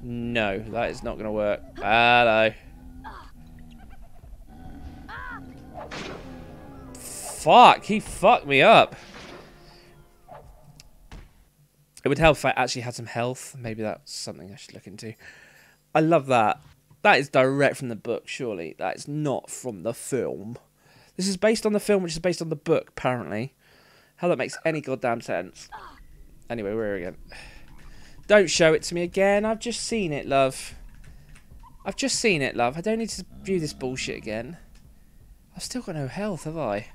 No, that is not going to work. Hello. Fuck, he fucked me up. It would help if I actually had some health. Maybe that's something I should look into. I love that. That is direct from the book, surely. That is not from the film. This is based on the film, which is based on the book, apparently. How that makes any goddamn sense. Anyway, we're here again. Don't show it to me again. I've just seen it, love. I've just seen it, love. I don't need to view this bullshit again. I've still got no health, have I?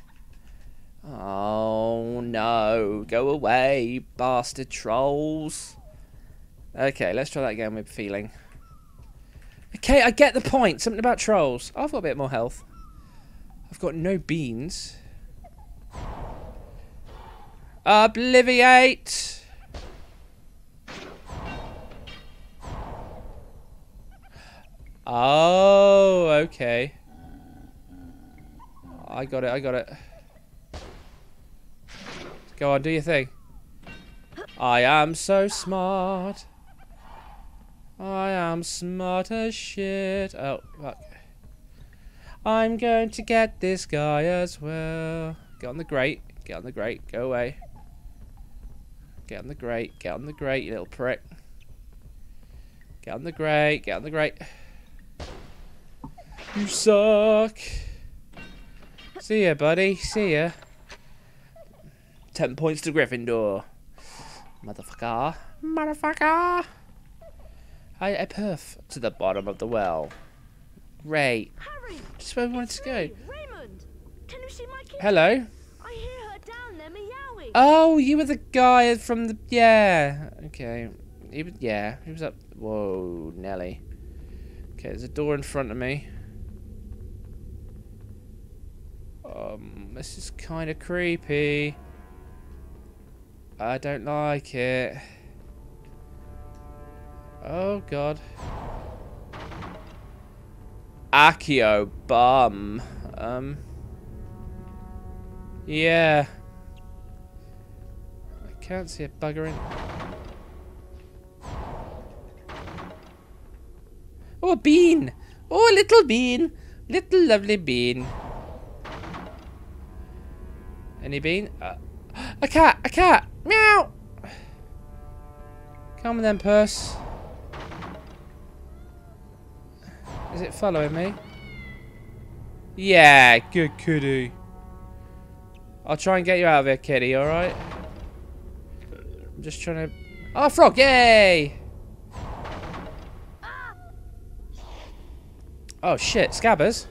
Oh, no. Go away, you bastard trolls. Okay, let's try that again with feeling. Okay, I get the point. Something about trolls. Oh, I've got a bit more health. I've got no beans. Obliviate! Oh, okay. I got it, I got it. Go on, do your thing. I am so smart. I am smart as shit. Oh, fuck. I'm going to get this guy as well. Get on the grate. Get on the grate. Go away. Get on the grate. Get on the grate, you little prick. Get on the grate. Get on the grate. You suck. See ya, buddy. See ya. Ten points to Gryffindor. Motherfucker. Motherfucker. I, I perf to the bottom of the well. Great. Harry, just where we wanted to go. Raymond, can you see my kid? Hello. I hear her down there meowing. Oh, you were the guy from the yeah. Okay. He was yeah. He was up. Whoa, Nelly. Okay, there's a door in front of me. Um, this is kind of creepy. I don't like it. Oh, God. Accio, bum. Um. Yeah. I can't see a bugger in. Oh, a bean. Oh, a little bean. Little lovely bean. Any bean? Uh, a cat! A cat! Meow! Come on then, purse. Is it following me? Yeah, good kitty. I'll try and get you out of here, kitty, alright? I'm just trying to... Oh, frog! Yay! Oh, shit. Scabbers.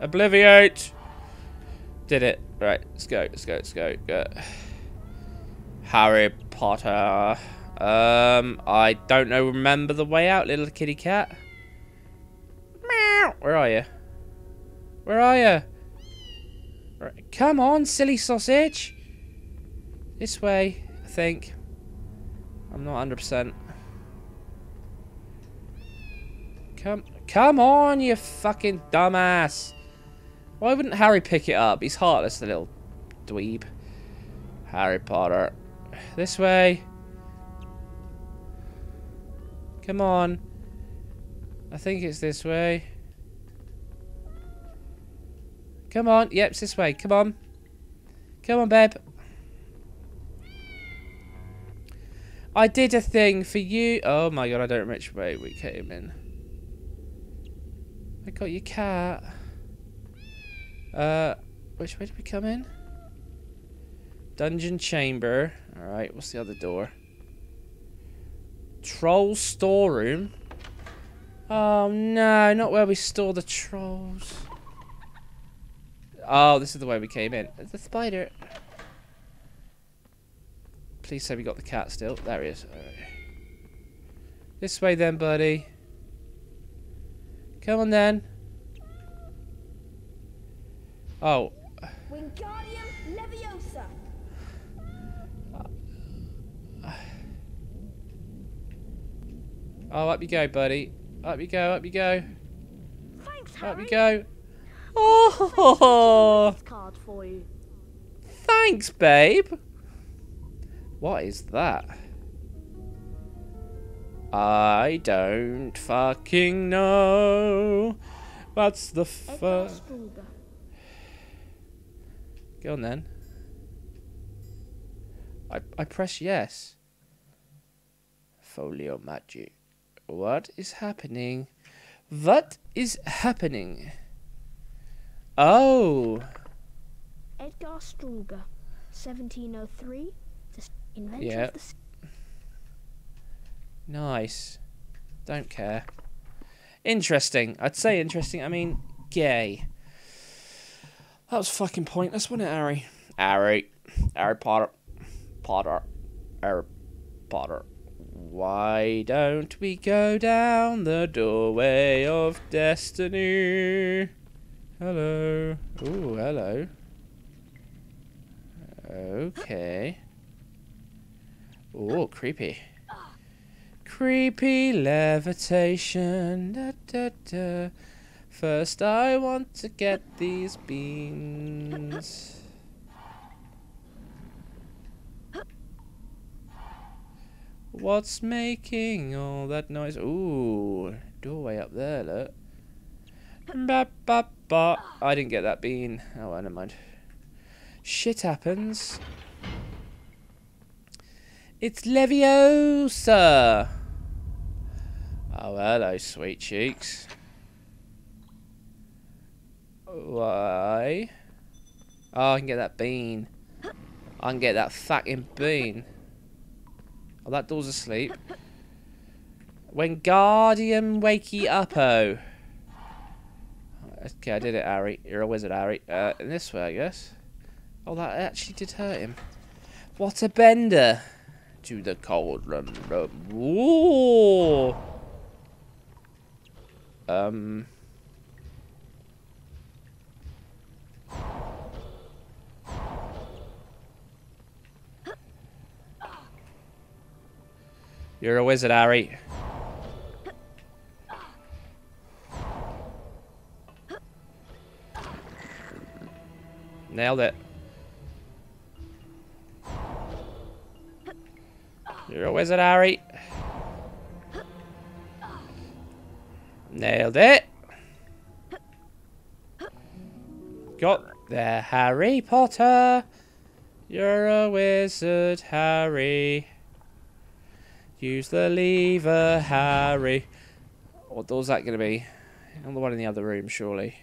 Obliviate! Did it. Right, let's go, let's go, let's go. go. Harry Potter. Um, I don't know, remember the way out, little kitty cat. Meow! Where are you? Where are you? Right. Come on, silly sausage! This way, I think. I'm not one hundred percent. Come, come on, you fucking dumbass! Why wouldn't Harry pick it up? He's heartless, the little dweeb. Harry Potter. This way. Come on. I think it's this way. Come on. Yep, it's this way. Come on. Come on, babe. I did a thing for you. Oh my god, I don't remember which way we came in. I got your cat. Uh, which way did we come in? Dungeon chamber. Alright, what's the other door? Troll storeroom. Oh no, not where we store the trolls. Oh, this is the way we came in. There's the spider. Please say we got the cat still. There he is. Alright. This way then, buddy. Come on then. Oh. Wingardium Leviosa. Oh, up you go, buddy. Up you go, up you go. Thanks, Harry. Up you go. Oh. Card for you. Thanks, babe. What is that? I don't fucking know. What's the fuck? Go on then. I I press yes. Folio magic. What is happening? What is happening? Oh. Edgar Struga, seventeen oh three. Invention yeah. of the... Nice. Don't care. Interesting. I'd say interesting. I mean, gay. That was fucking pointless, wasn't it, Harry? Harry. Harry Potter. Potter. Harry Potter. Why don't we go down the doorway of destiny? Hello. Ooh, hello. Okay. Oh, creepy. Creepy levitation. Da, da, da. First, I want to get these beans. What's making all that noise? Ooh, doorway up there, look. Ba, ba, ba. I didn't get that bean. Oh, well, never mind. Shit happens. It's Leviosa! Oh, hello, sweet cheeks. Why? Oh, I can get that bean. I can get that fucking bean. Oh, that door's asleep. Wingardium wakey uppo. Okay, I did it, Harry. You're a wizard, Harry. Uh, in this way, I guess. Oh, that actually did hurt him. What a bender. To the cauldron. Whoa. Um. You're a wizard, Harry. Nailed it. You're a wizard, Harry. Nailed it. Got there, Harry Potter. You're a wizard, Harry. Use the lever, Harry. What door's that going to be? Another one in the other room, surely.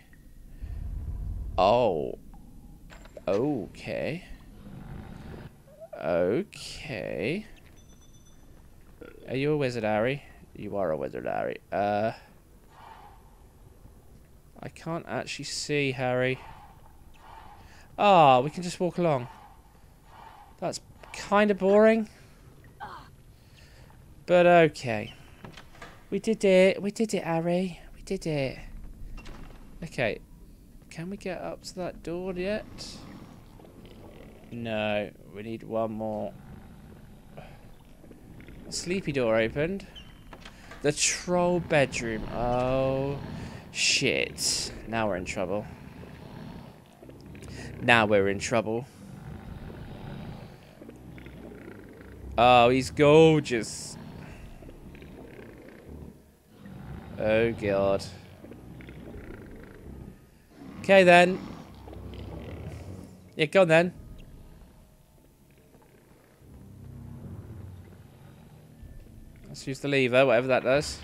Oh. Okay. Okay. Are you a wizard, Harry? You are a wizard, Harry. Uh, I can't actually see, Harry. Ah, oh, we can just walk along. That's kind of boring. But okay. We did it. We did it, Harry. We did it. Okay. Can we get up to that door yet? No. We need one more. Sleepy door opened. The troll bedroom. Oh, shit. Now we're in trouble. Now we're in trouble. Oh, he's gorgeous. Oh, God. Okay, then. Yeah, go on, then. Let's use the lever, whatever that does.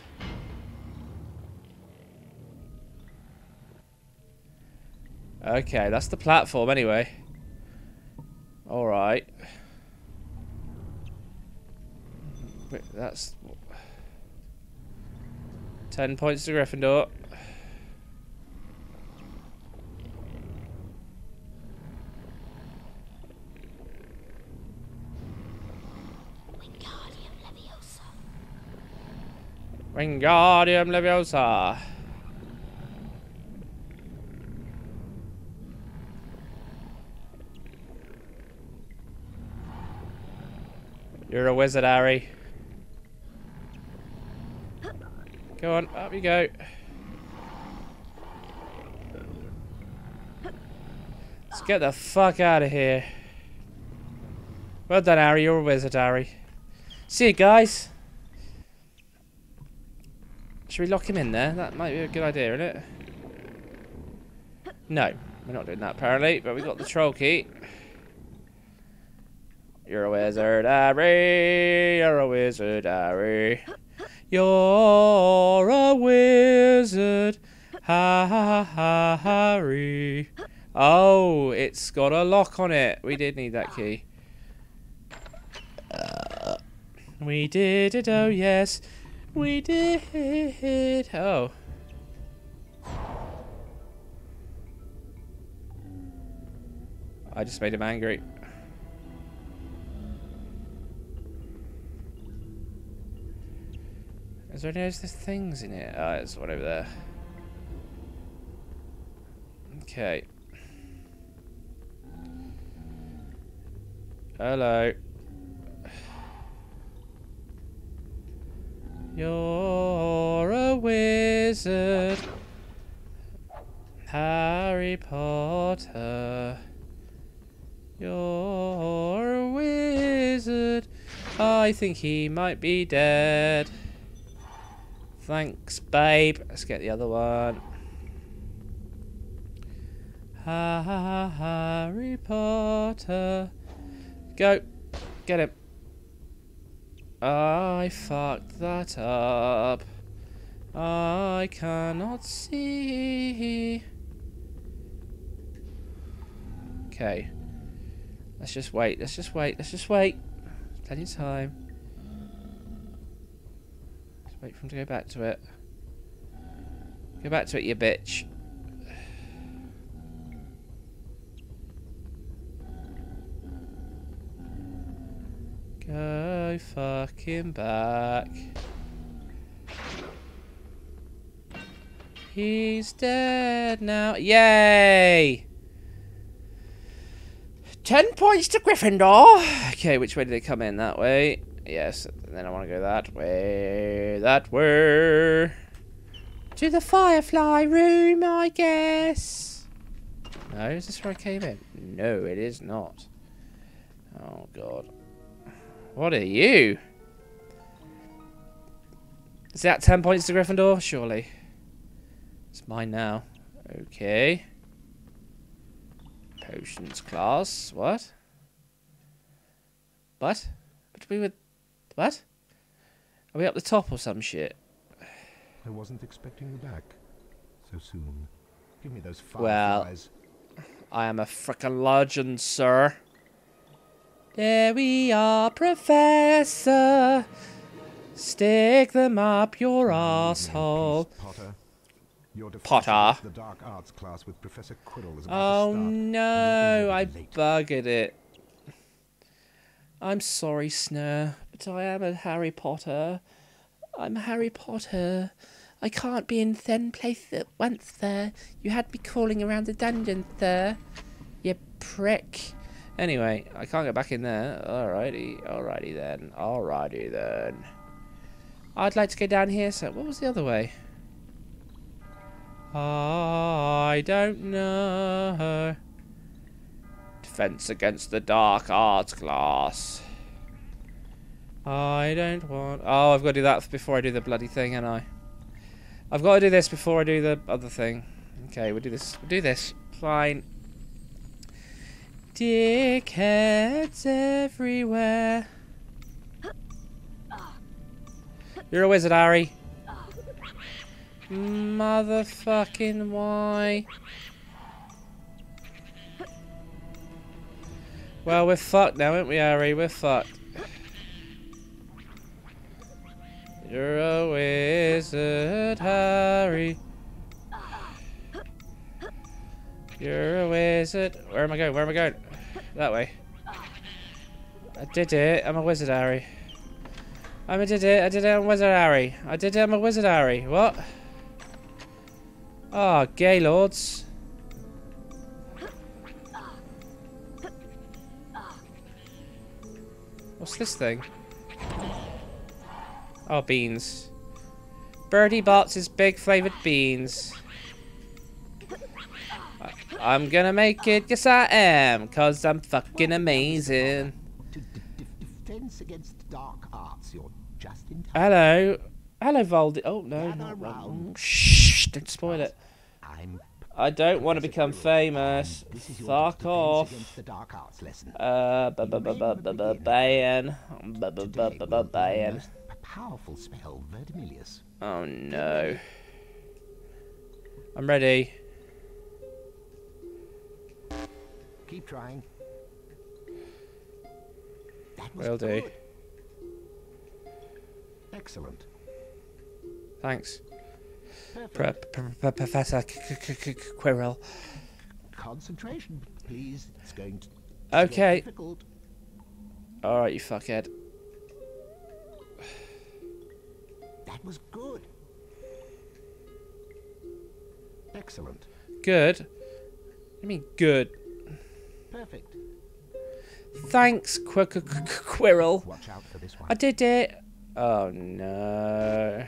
Okay, that's the platform anyway. Alright. That's... Ten points to Gryffindor. Wingardium Leviosa. You're a wizard, Harry. Go on, up you go. Let's get the fuck out of here. Well done, Harry. You're a wizard, Harry. See you, guys. Should we lock him in there? That might be a good idea, isn't it? No, we're not doing that apparently, but we got the troll key. You're a wizard, Harry. You're a wizard, Harry. You're a wizard, Harry. Oh, it's got a lock on it. We did need that key. We did it, oh yes. We did. Oh. I just made him angry. Is there any of those things in here? Ah, oh, there's one over there. Okay. Hello. You're a wizard, Harry Potter. You're a wizard. I think he might be dead. Thanks, babe. Let's get the other one. Harry Potter. Go. Get him. I fucked that up. I cannot see. Okay. Let's just wait. Let's just wait. Let's just wait. Plenty of time. Let's wait for him to go back to it. Go back to it, you bitch. Go fucking back. He's dead now. Yay! Ten points to Gryffindor. Okay, which way did they come in? That way. Yes, then I want to go that way. That way. To the Firefly room, I guess. No, is this where I came in? No, it is not. Oh, God. What are you? Is that ten points to Gryffindor? Surely. It's mine now. Okay. Potions class. What? What? But we were... What? Are we up the top or some shit? I wasn't expecting you back so soon. Give me those fireflies. Well, I am a frickin' legend, sir. There we are, Professor. Stick them up your asshole. Potter. Your Potter. The dark arts class with Professor Quirrell is about oh to start. No, I buggered it. I'm sorry, Snur, but I am a Harry Potter. I'm a Harry Potter. I can't be in ten places at once, there. You had me crawling around the dungeon, there. You prick. Anyway, I can't go back in there. Alrighty, alrighty then, alrighty then. I'd like to go down here, so what was the other way? I don't know. Defense against the dark arts class. I don't want... Oh, I've got to do that before I do the bloody thing, haven't I? I've got to do this before I do the other thing. Okay, we'll do this. We'll do this. Fine. Dickheads everywhere. You're a wizard, Harry. Motherfucking why? Well, we're fucked now, aren't we, Harry? We're fucked. You're a wizard, Harry. You're a wizard. Where am I going? Where am I going? That way. I did it. I'm a wizard, Harry. I'm a did it. I did it. I'm a wizard, Harry. I did it. I'm a wizard, Harry. What? Ah, oh, Gaylords. What's this thing? Oh, beans. Bertie Bott's is big flavoured beans. I I'm gonna make it, yes I am, cause I'm fucking amazing. Defense against dark arts, you're just in time. Hello. Hello, Voldy. Oh, no. Not shh, don't spoil it. I'm I don't want to become famous. Fuck off. Uh, ban. Ban. Powerful spell, Vermilius. Oh no. I'm ready. Keep trying. That was will do. Good. Excellent. Thanks. Professor Quirrell. Concentration, please. It's going to be okay. Difficult. All right, you fuckhead. That was good. Excellent. Good. I mean, good. Perfect. Thanks, Qu Qu Qu Quirrell. Watch out for this one. I did it. Oh no.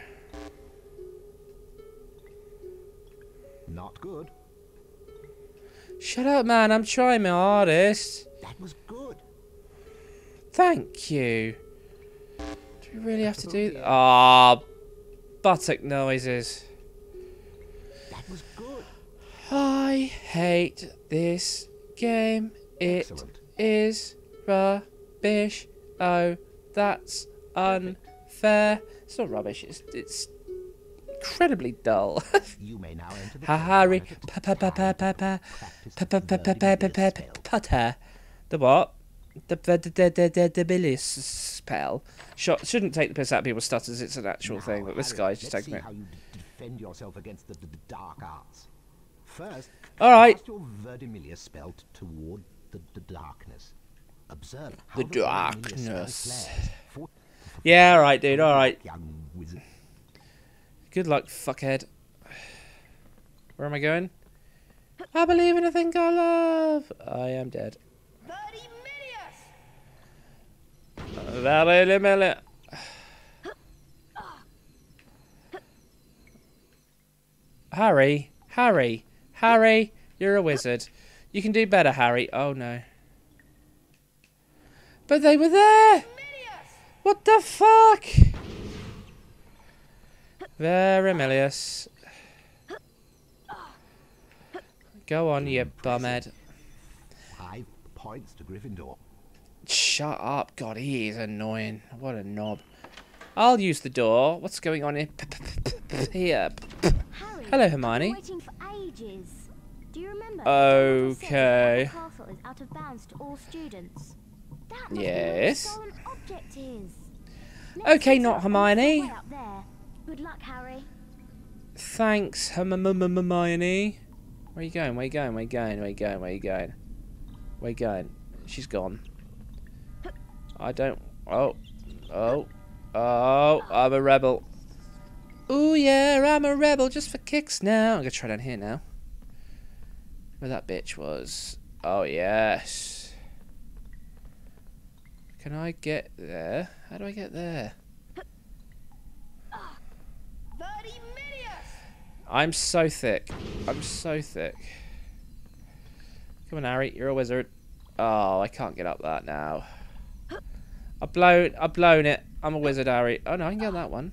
Not good. Shut up, man. I'm trying my hardest. That was good. Thank you. Do we really have to do that? Ah, buttock noises. That was good. I hate this game. It Excellent. Is rubbish. Oh, that's unfair. It's not rubbish. It's it's. Incredibly dull. You may now enter the Harry Potter. The what? The the the the the the Billy's spell. Shouldn't take the piss out of people's stutters. It's an actual thing, but this guy's just taking it. Defend yourself against the dark arts. First, cast your Vermilius spell toward the darkness. Observe the darkness. Yeah, all right, dude. All right. Good luck, fuckhead. Where am I going? I believe in a thing I love. I am dead. Vermilius. Harry, Harry, Harry, you're a wizard. You can do better, Harry. Oh no. But they were there. What the fuck? Vermilius. Go on, you bumhead. Five points to Gryffindor. Shut up. God, he is annoying. What a knob. I'll use the door. What's going on here? Here. Harry, hello, Hermione. Waiting for ages. Do you remember? Okay. The castle is out of bounds to all students. That yes. Stolen object is. Okay, not Hermione. Good luck, Harry. Thanks, Hermione. Where are you going? Where are you going? Where are you going? Where are you going? Where are you going? Where are you going? She's gone. I don't... Oh. Oh. Oh. I'm a rebel. Ooh, yeah, I'm a rebel just for kicks now. I'm going to try down here now. Where that bitch was. Oh, yes. Can I get there? How do I get there? I'm so thick. I'm so thick. Come on, Harry. You're a wizard. Oh, I can't get up that now. I've blown, I've blown it. I'm a wizard, Harry. Oh, no, I can get that one.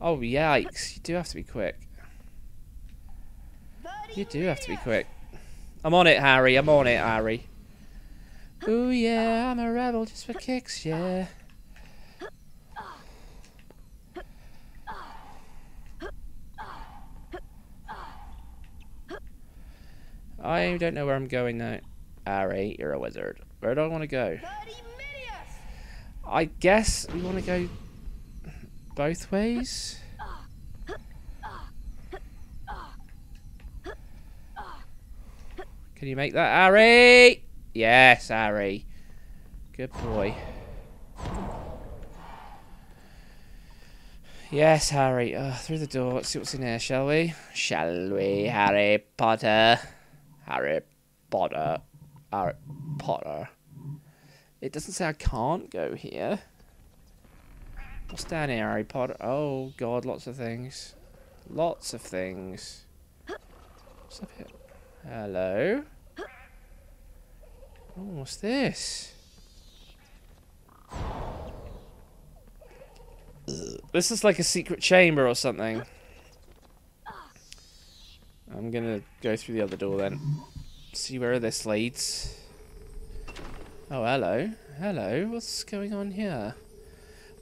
Oh, yikes. You do have to be quick. You do have to be quick. I'm on it, Harry. I'm on it, Harry. Ooh, yeah. I'm a rebel just for kicks, yeah. I don't know where I'm going now. Harry, you're a wizard. Where do I want to go? I guess we want to go both ways. Can you make that, Harry? Yes, Harry. Good boy. Yes, Harry. Oh, through the door. Let's see what's in here, shall we? Shall we, Harry Potter? Harry Potter. Harry Potter. It doesn't say I can't go here. What's down here, Harry Potter? Oh, God, lots of things. Lots of things. What's up here? Hello? Oh, what's this? This is like a secret chamber or something. I'm gonna go through the other door then. See where this leads. Oh, hello. Hello. What's going on here?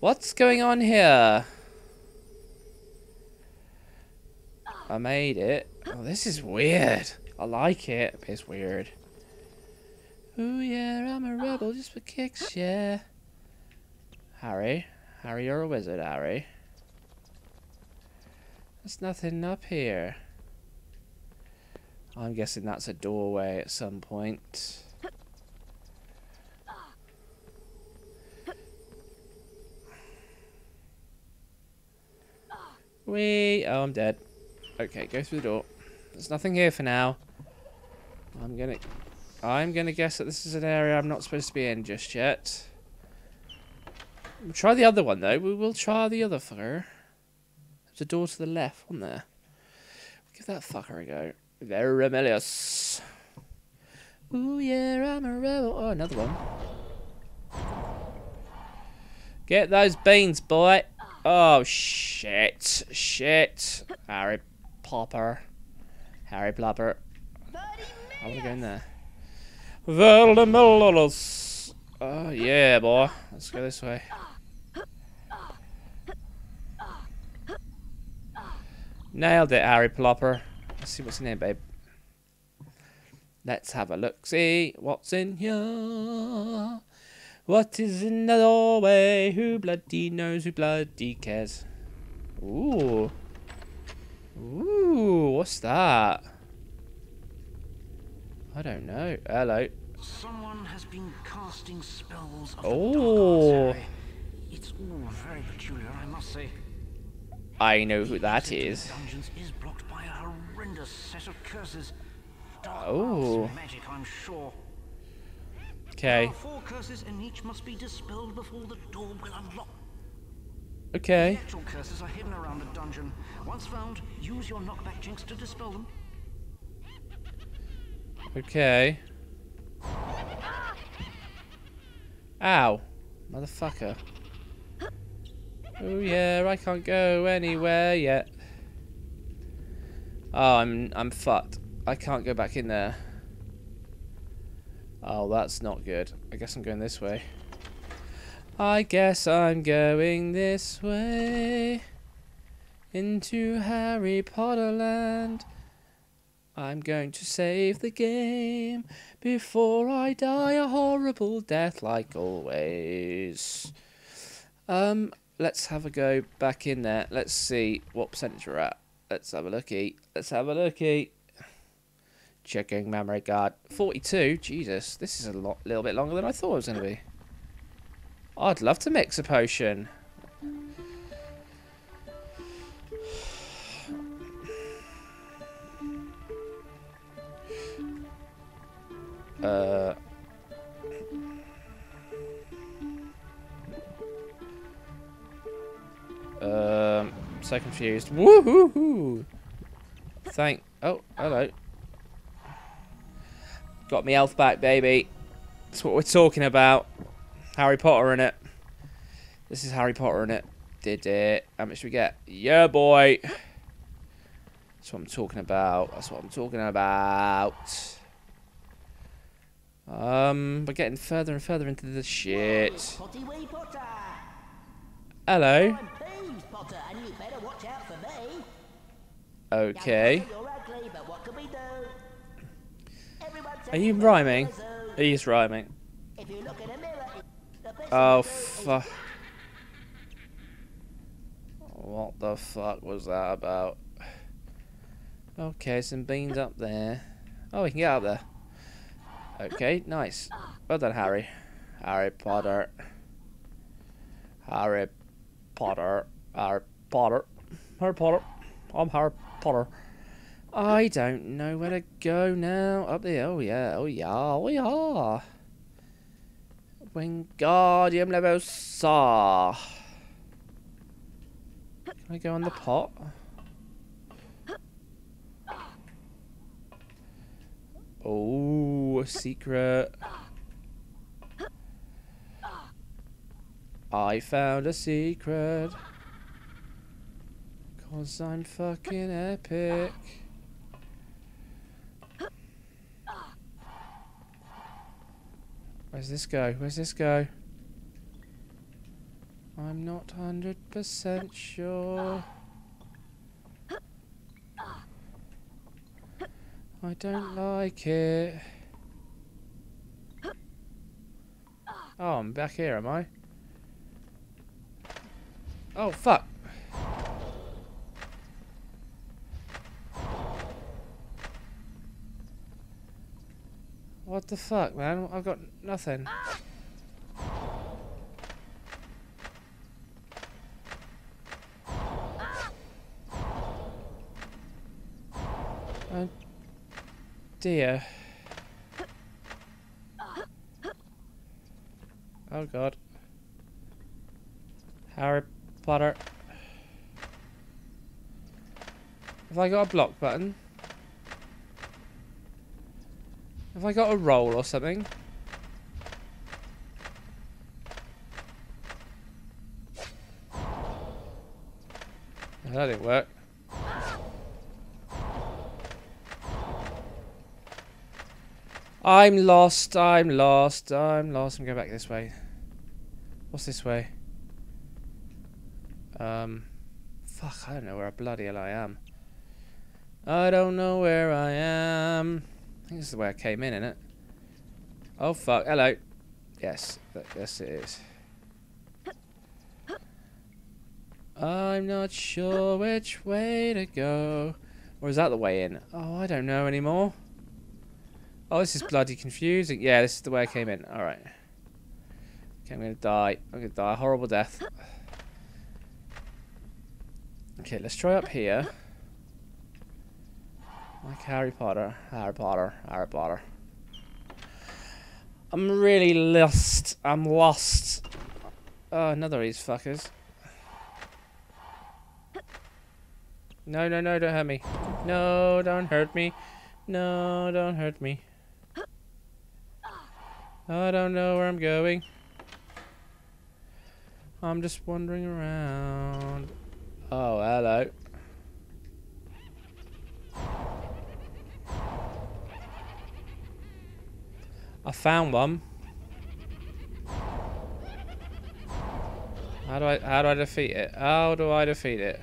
What's going on here? I made it. Oh, this is weird. I like it. It's weird. Ooh, yeah, I'm a rebel just for kicks, yeah. Harry. Harry, you're a wizard, Harry. There's nothing up here. I'm guessing that's a doorway at some point. Wee! Oh, I'm dead. Okay, go through the door. There's nothing here for now. I'm gonna... I'm gonna guess that this is an area I'm not supposed to be in just yet. We'll try the other one, though. We will try the other fucker. There's a door to the left, wasn't there? We'll give that fucker a go. Vermilius. Ooh, yeah, I'm a rebel. Oh, another one. Get those beans, boy. Oh, shit. Shit. Harry Popper. Harry Plopper. I want to go in there. Vermilius. Oh, yeah, boy. Let's go this way. Nailed it, Harry Plopper. Let's see what's in here, babe. Let's have a look. See what's in here. What is in the doorway? Who bloody knows? Who bloody cares? Ooh. Ooh. What's that? I don't know. Hello. Someone has been casting spells of oh. It's all very peculiar, I must say. I know who that is. Dungeons is blocked by a horrendous set of curses. Dark oh. Magic, I'm sure. Okay. Four curses and each must be dispelled before the door will unlock. Okay. The actual curses are hidden around the dungeon. Once found, use your knockback jinx to dispel them. Okay. Ow. Motherfucker. Oh yeah, I can't go anywhere yet. Oh, I'm I'm fucked. I can't go back in there. Oh, that's not good. I guess I'm going this way. I guess I'm going this way. Into Harry Potter land. I'm going to save the game before I die a horrible death like always. Um... Let's have a go back in there. Let's see what percentage we're at. Let's have a lookie. Let's have a lookie. Checking memory guard. forty-two. Jesus, this is a lot, little bit longer than I thought it was going to be. I'd love to mix a potion. Uh... Um, so confused. Woohoo! Thank. Oh, hello. Got me health back, baby. That's what we're talking about. Harry Potter in it. This is Harry Potter in it. Did it? How much do we get? Yeah, boy. That's what I'm talking about. That's what I'm talking about. Um, we're getting further and further into this shit. Hello. Okay. Are you rhyming? He's rhyming. Oh, fuck. What the fuck was that about? Okay, some beans up there. Oh, we can get up there. Okay, nice. Well done, Harry. Harry Potter. Harry Potter. Harry Potter. Harry Potter. I'm Harry Potter. I don't know where to go now. Up there. Oh, yeah. Oh, yeah. Oh, yeah. Wingardium Leviosa. Can I go in the pot? Oh, a secret. I found a secret. 'Cause I'm fucking epic. Where's this go? Where's this go? I'm not one hundred percent sure. I don't like it. Oh, I'm back here, am I? Oh, fuck. What the fuck, man? I've got nothing. Oh dear. Oh god. Harry Potter. Have I got a block button? Have I got a roll or something? No, that didn't work. I'm lost, I'm lost, I'm lost. I'm going back this way. What's this way? Um, fuck, I don't know where bloody hell I am. I don't know where I am. I think this is the way I came in, innit? Oh fuck, hello. Yes, yes it is. I'm not sure which way to go. Or is that the way in? Oh, I don't know anymore. Oh, this is bloody confusing. Yeah, this is the way I came in. Alright. Okay, I'm gonna die. I'm gonna die a horrible death. Okay, let's try up here. Like Harry Potter, Harry Potter, Harry Potter. I'm really lost. I'm lost. Oh, another of these fuckers. No, no, no, don't hurt me. No, don't hurt me. No, don't hurt me. I don't know where I'm going. I'm just wandering around. Oh, hello. I found one. How do I how do I defeat it? How do I defeat it?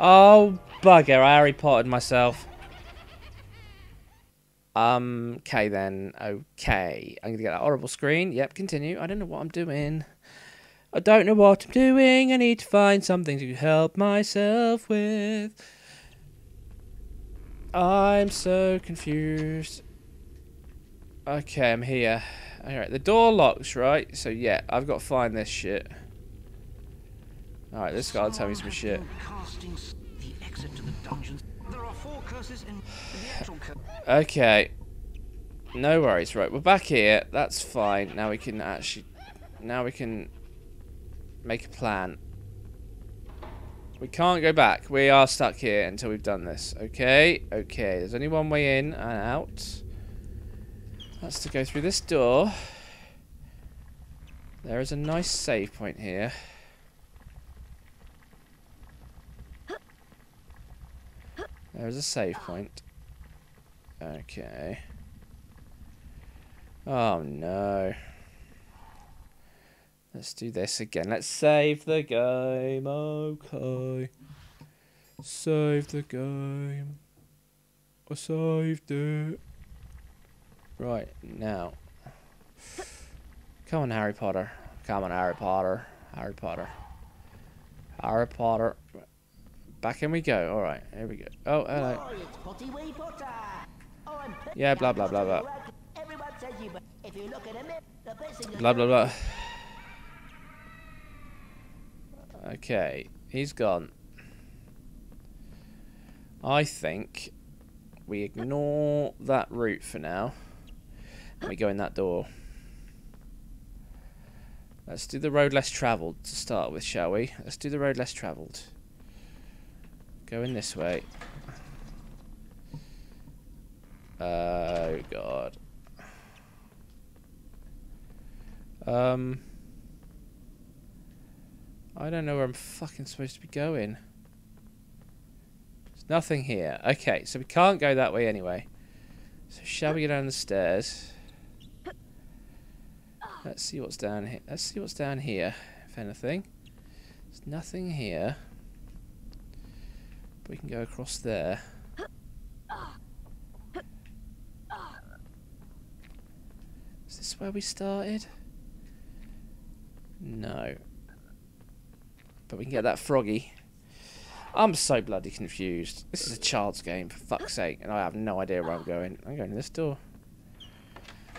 Oh bugger, I Harry Pottered myself. Um okay then, okay. I'm gonna get that horrible screen. Yep, continue. I don't know what I'm doing. I don't know what I'm doing. I need to find something to help myself with. I'm so confused. Okay, I'm here. Alright, the door locks, right? So, yeah, I've got to find this shit. Alright, this guy will tell me some shit. Okay. No worries. Right, we're back here. That's fine. Now we can actually... Now we can make a plan. We can't go back. We are stuck here until we've done this. Okay, okay. There's only one way in and out. That's to go through this door. There is a nice save point here. There is a save point. Okay. Oh, no. Let's do this again. Let's save the game. Okay. Save the game. I saved it. Right, now. Come on, Harry Potter. Come on, Harry Potter. Harry Potter. Harry Potter. Back in we go. Alright, here we go. Oh, hello. Yeah, blah, blah, blah, blah. Blah, blah, blah. Okay, he's gone. I think we ignore that route for now. And we go in that door. Let's do the road less travelled to start with, shall we? Let's do the road less travelled. Go in this way. Oh, God. Um... I don't know where I'm fucking supposed to be going. There's nothing here. Okay, so we can't go that way anyway. So shall we go down the stairs? Let's see what's down here. Let's see what's down here, if anything. There's nothing here. But we can go across there. Is this where we started? No. But we can get that froggy. I'm so bloody confused. This is a child's game, for fuck's sake, and I have no idea where I'm going. I'm going in this door.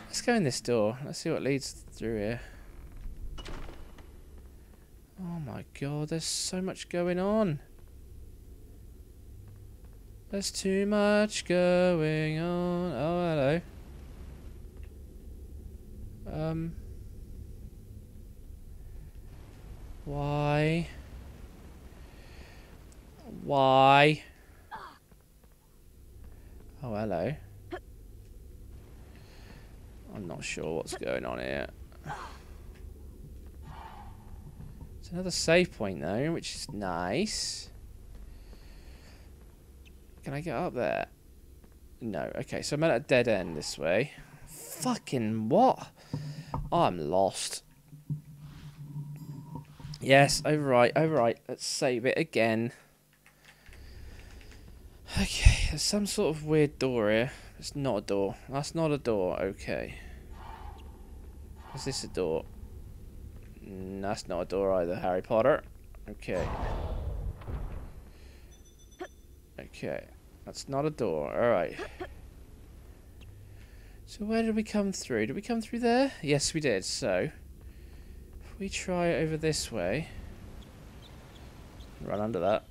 Let's go in this door. Let's see what leads through here. Oh my god, there's so much going on. There's too much going on. Oh, hello. Um. Why? Why? Oh, hello. I'm not sure what's going on here. It's another save point though, which is nice. Can I get up there? No. Okay, so I'm at a dead end this way. Fucking what? I'm lost. Yes, overwrite, overwrite. Let's save it again. Okay, there's some sort of weird door here. It's not a door. That's not a door. Okay. Is this a door? Mm, that's not a door either, Harry Potter. Okay. Okay. That's not a door. Alright. So where did we come through? Did we come through there? Yes, we did. So, if we try over this way. Run under that.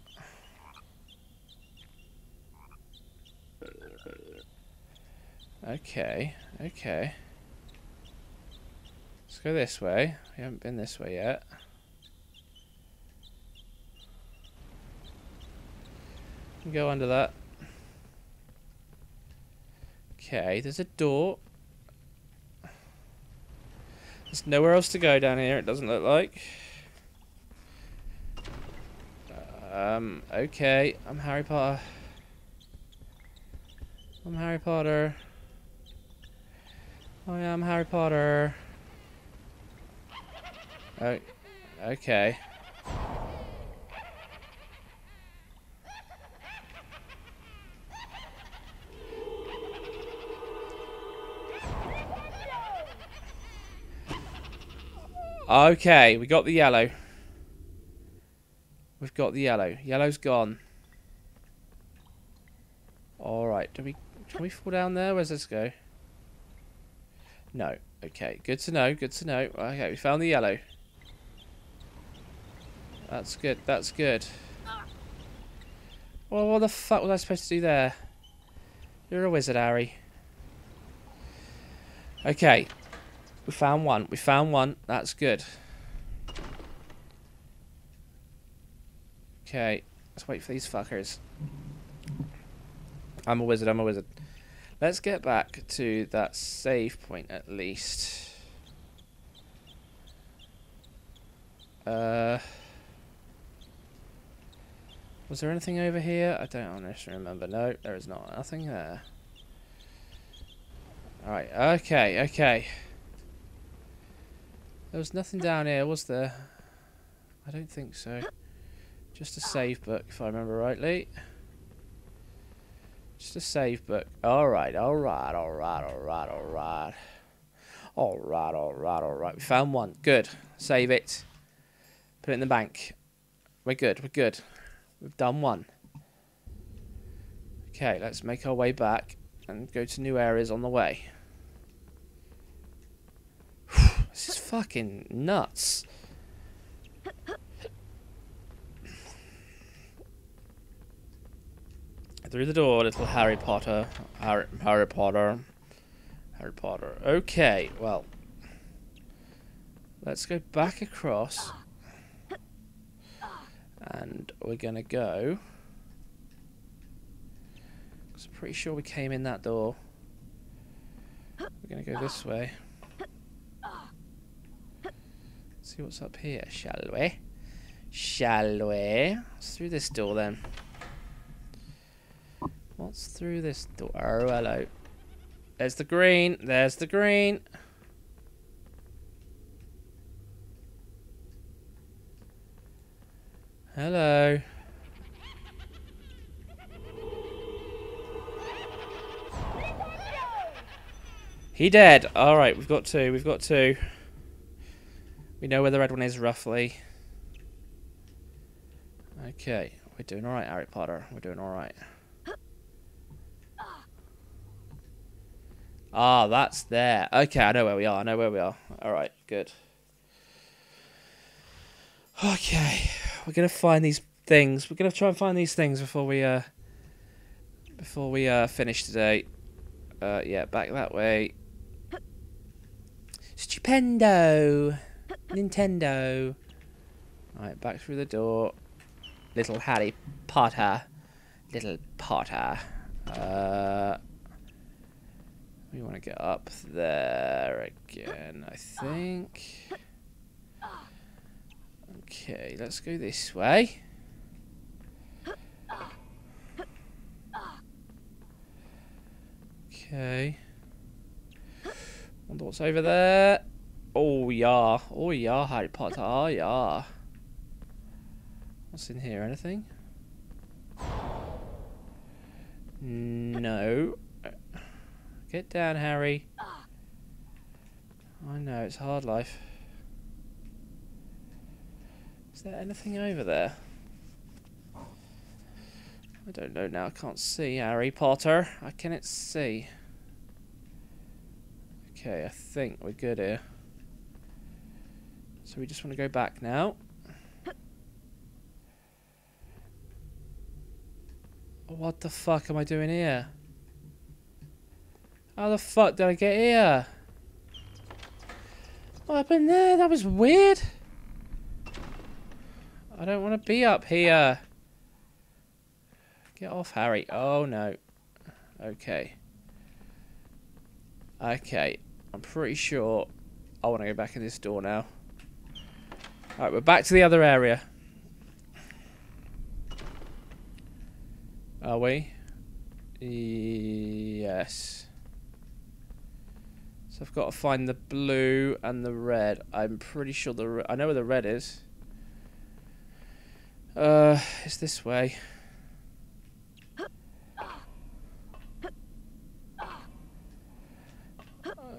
Okay, okay. Let's go this way. We haven't been this way yet. Go under that. Okay, there's a door. There's nowhere else to go down here, it doesn't look like. Um, okay, I'm Harry Potter. I'm Harry Potter. I am Harry Potter. Oh, okay. Okay, we got the yellow. We've got the yellow. Yellow's gone. Alright, do we, can we fall down there? Where's this go? No. Okay, good to know, good to know. Okay, we found the yellow. That's good, that's good. Well, what the fuck was I supposed to do there? You're a wizard, Harry. Okay. We found one, we found one. That's good. Okay, let's wait for these fuckers. I'm a wizard, I'm a wizard. Let's get back to that save point at least. Uh, was there anything over here? I don't honestly remember. No, there is not. Nothing there. Alright, okay, okay. There was nothing down here, was there? I don't think so. Just a save book, if I remember rightly. Just a save book. Alright, alright, alright, alright, alright. Alright, alright, alright. We found one. Good. Save it. Put it in the bank. We're good, we're good. We've done one. Okay, let's make our way back and go to new areas on the way. This is fucking nuts. Through the door, little Harry Potter. Harry, Harry Potter. Harry Potter. Okay, well. Let's go back across. And we're gonna go. Because I'm pretty sure we came in that door. We're gonna go this way. Let's see what's up here, shall we? Shall we? What's through this door then? What's through this door? Oh, hello. There's the green. There's the green. Hello. He dead. All right, we've got two. We've got two. We know where the red one is roughly. Okay, we're doing all right, Harry Potter. We're doing all right. Ah, that's there. Okay, I know where we are. I know where we are. All right, good. Okay, we're gonna find these things. We're gonna try and find these things before we uh before we uh finish today. Uh, yeah, back that way. Stupendo, Nintendo. All right, back through the door. Little Harry Potter. Little Potter. Uh. We want to get up there again, I think. Okay, let's go this way. Okay. Wonder what's over there. Oh, yeah. Oh, yeah, Harry Potter. Oh, yeah. What's in here? Anything? No. Get down, Harry. I know, it's hard life. Is there anything over there? I don't know now. I can't see, Harry Potter. I cannot see. Okay, I think we're good here. So we just want to go back now. What the fuck am I doing here? How the fuck did I get here? What happened there? That was weird. I don't want to be up here. Get off, Harry. Oh, no. Okay. Okay. I'm pretty sure I want to go back in this door now. Alright, we're back to the other area. Are we? Yes. I've got to find the blue and the red. I'm pretty sure the re I know where the red is. Uh, it's this way. Uh,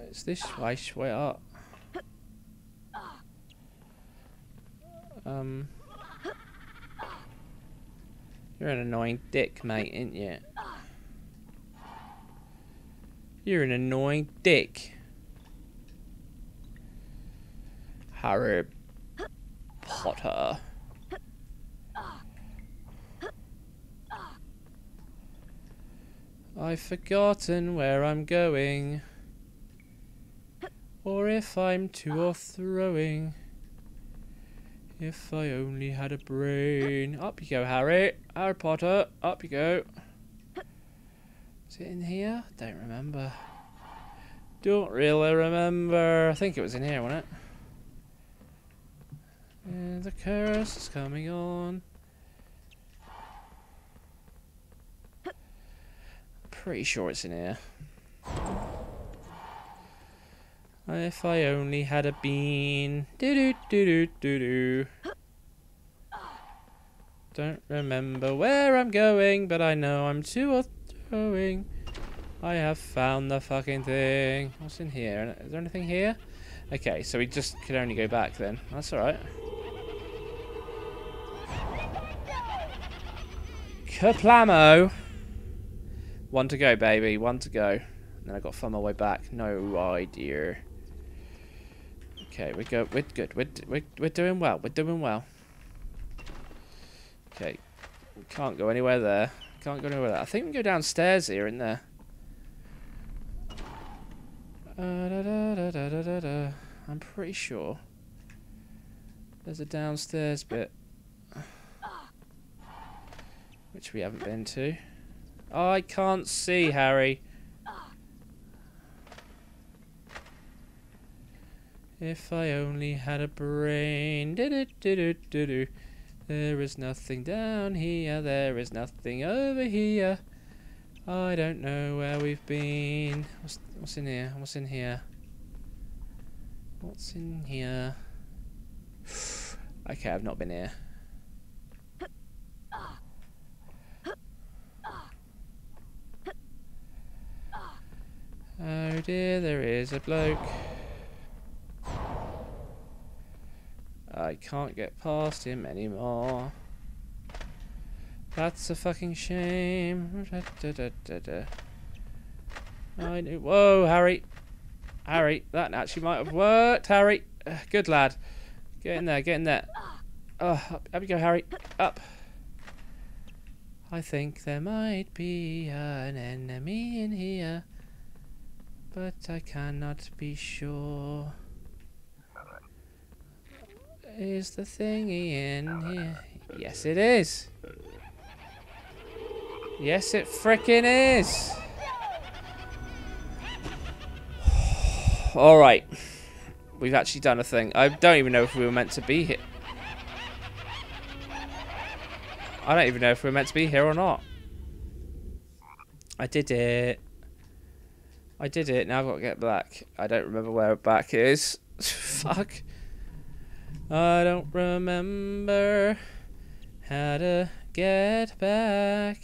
it's this way. Straight up. Um, you're an annoying dick, mate, ain't you? You're an annoying dick. Harry Potter. I've forgotten where I'm going, or if I'm to or throwing. If I only had a brain. Up you go, Harry. Harry Potter, up you go. Is it in here? Don't remember. Don't really remember. I think it was in here, wasn't it? And the curse is coming on. Pretty sure it's in here. If I only had a bean. Do do do do do do. Don't remember where I'm going, but I know I'm two or throwing. I have found the fucking thing. What's in here? Is there anything here? Okay, so we just could only go back then. That's alright. Kaplamo! One to go, baby. One to go. And then I got to find my way back. No idea. Okay, we go. We're good. We're we're we're doing well. We're doing well. Okay, we can't go anywhere there. Can't go anywhere. I think we can go downstairs here in there. Uh, da, da, da, da, da, da, da. I'm pretty sure there's a downstairs bit which we haven't been to. Oh, I can't see, Harry. If I only had a brain. Do do do do do. There is nothing down here. There is nothing over here. I don't know where we've been. What's, what's in here? What's in here? What's in here? Okay, I've not been here. Oh dear, there is a bloke. I can't get past him anymore. That's a fucking shame. Da, da, da, da, da. I knew. Whoa, Harry. Harry, that actually might have worked, Harry. Uh, good lad. Get in there, get in there. Oh, up, up you go, Harry. Up. I think there might be an enemy in here, but I cannot be sure. Is the thingy in here? Yes, it is. Yes, it frickin' is. All right, we've actually done a thing. I don't even know if we were meant to be here. I don't even know if we were meant to be here or not. I did it. I did it. Now I've got to get back. I don't remember where back is. Fuck. I don't remember how to get back.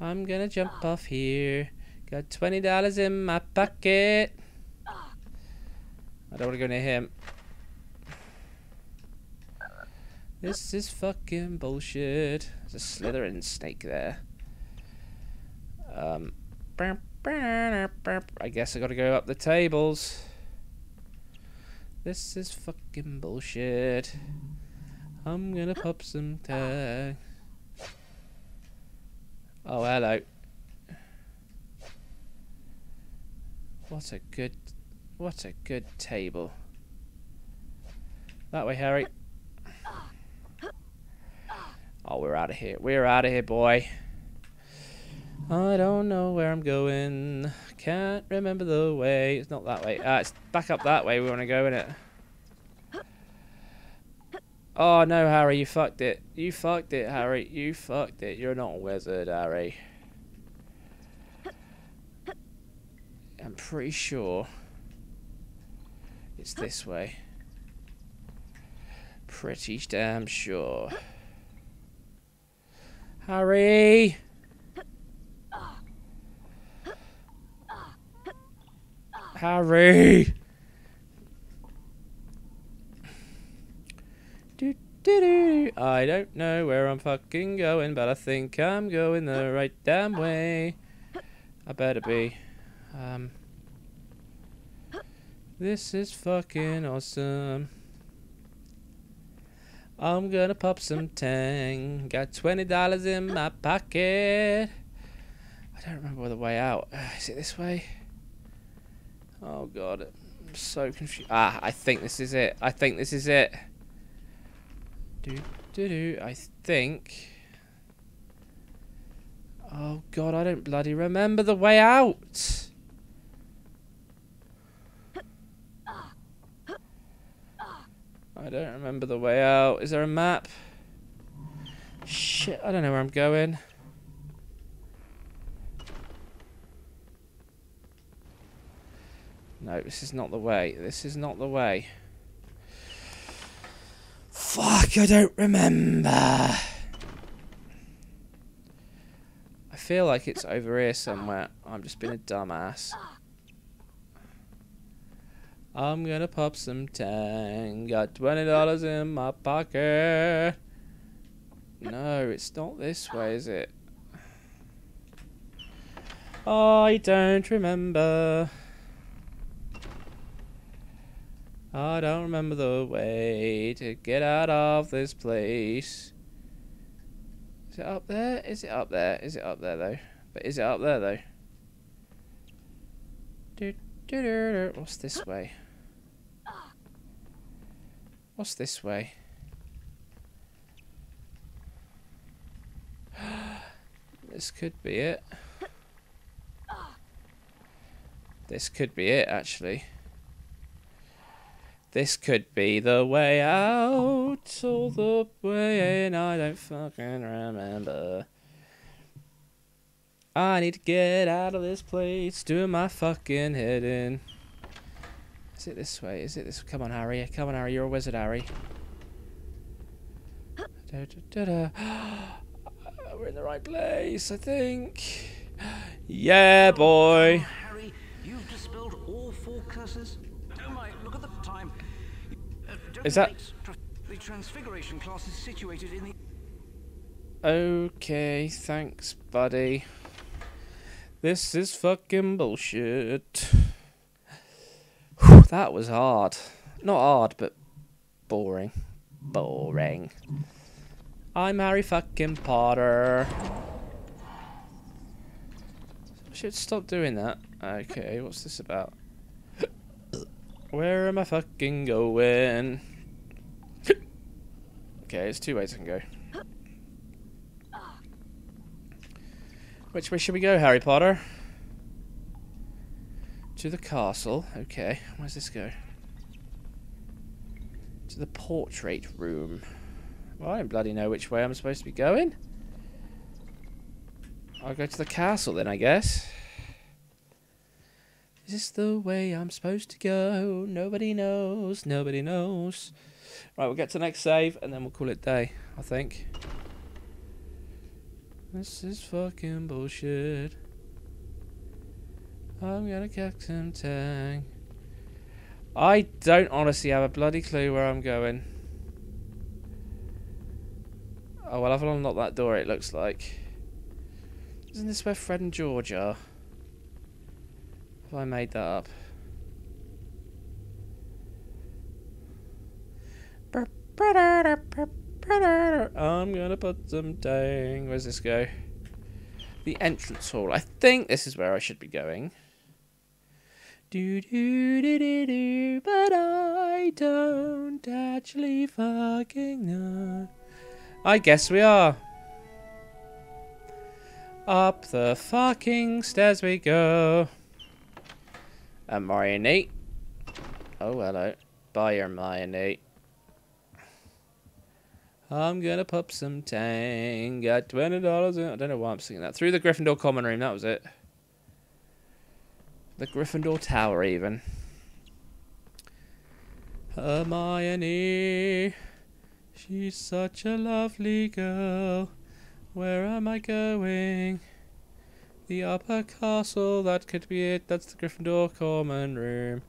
I'm gonna jump off here. Got twenty dollars in my pocket. I don't want to go near him. This is fucking bullshit. There's a Slytherin snake there. Um, I guess I gotta go up the tables. This is fucking bullshit. I'm gonna pop some tag. Oh, hello. What a good, what a good table. That way, Harry. Oh, we're out of here. We're out of here, boy. I don't know where I'm going. Can't remember the way. It's not that way. Uh, it's back up that way we want to go, innit? Oh no, Harry, you fucked it. You fucked it, Harry. You fucked it. You're not a wizard, Harry. I'm pretty sure it's this way. Pretty damn sure. Harry! Harry! Do, do, do. I don't know where I'm fucking going, but I think I'm going the right damn way. I better be. Um, this is fucking awesome. I'm gonna pop some tang. Got twenty dollars in my pocket. I don't remember the way out. Is it this way? Oh god, I'm so confused. Ah, I think this is it. I think this is it. Do do do. I think. Oh god, I don't bloody remember the way out. I don't remember the way out. Is there a map? Shit, I don't know where I'm going. No, this is not the way. This is not the way. Fuck, I don't remember. I feel like it's over here somewhere. I'm just being a dumbass. I'm gonna pop some tang. Got twenty dollars in my pocket. No, it's not this way, is it? I don't remember. I don't remember the way to get out of this place. Is it up there? Is it up there? Is it up there though? But is it up there though? Do, do, do, do. What's this way? What's this way? This could be it. This could be it, actually. This could be the way out, all the way in, I don't fucking remember. I need to get out of this place, doing my fucking head in. Is it this way? Is it this? Come on, Harry. Come on, Harry. You're a wizard, Harry. Da, da, da, da. We're in the right place, I think. Yeah, boy. Is that? The Transfiguration class is situated in the. Okay, thanks, buddy. This is fucking bullshit. Whew, that was hard. Not hard, but boring. Boring. I'm Harry fucking Potter. I should stop doing that. Okay, what's this about? Where am I fucking going? Okay, there's two ways I can go. Which way should we go, Harry Potter? To the castle. Okay, where's this go? To the portrait room. Well, I don't bloody know which way I'm supposed to be going. I'll go to the castle then, I guess. Is this the way I'm supposed to go? Nobody knows, nobody knows. Right, we'll get to the next save and then we'll call it day, I think. This is fucking bullshit. I'm gonna kick some tang. I don't honestly have a bloody clue where I'm going. Oh, well, I've unlocked that door, it looks like. Isn't this where Fred and George are? Have I made that up? I'm gonna put some dang. Where's this go? The entrance hall. I think this is where I should be going. Do do do do do, but I don't actually fucking know. I guess we are. Up the fucking stairs we go. And Hermione. Oh, hello. Bye, Hermione. I'm gonna pop some tang. Got twenty dollars in. I don't know why I'm singing that. Through the Gryffindor common room. That was it. The Gryffindor tower, even. Hermione, she's such a lovely girl. Where am I going? The upper castle. That could be it. That's the Gryffindor common room.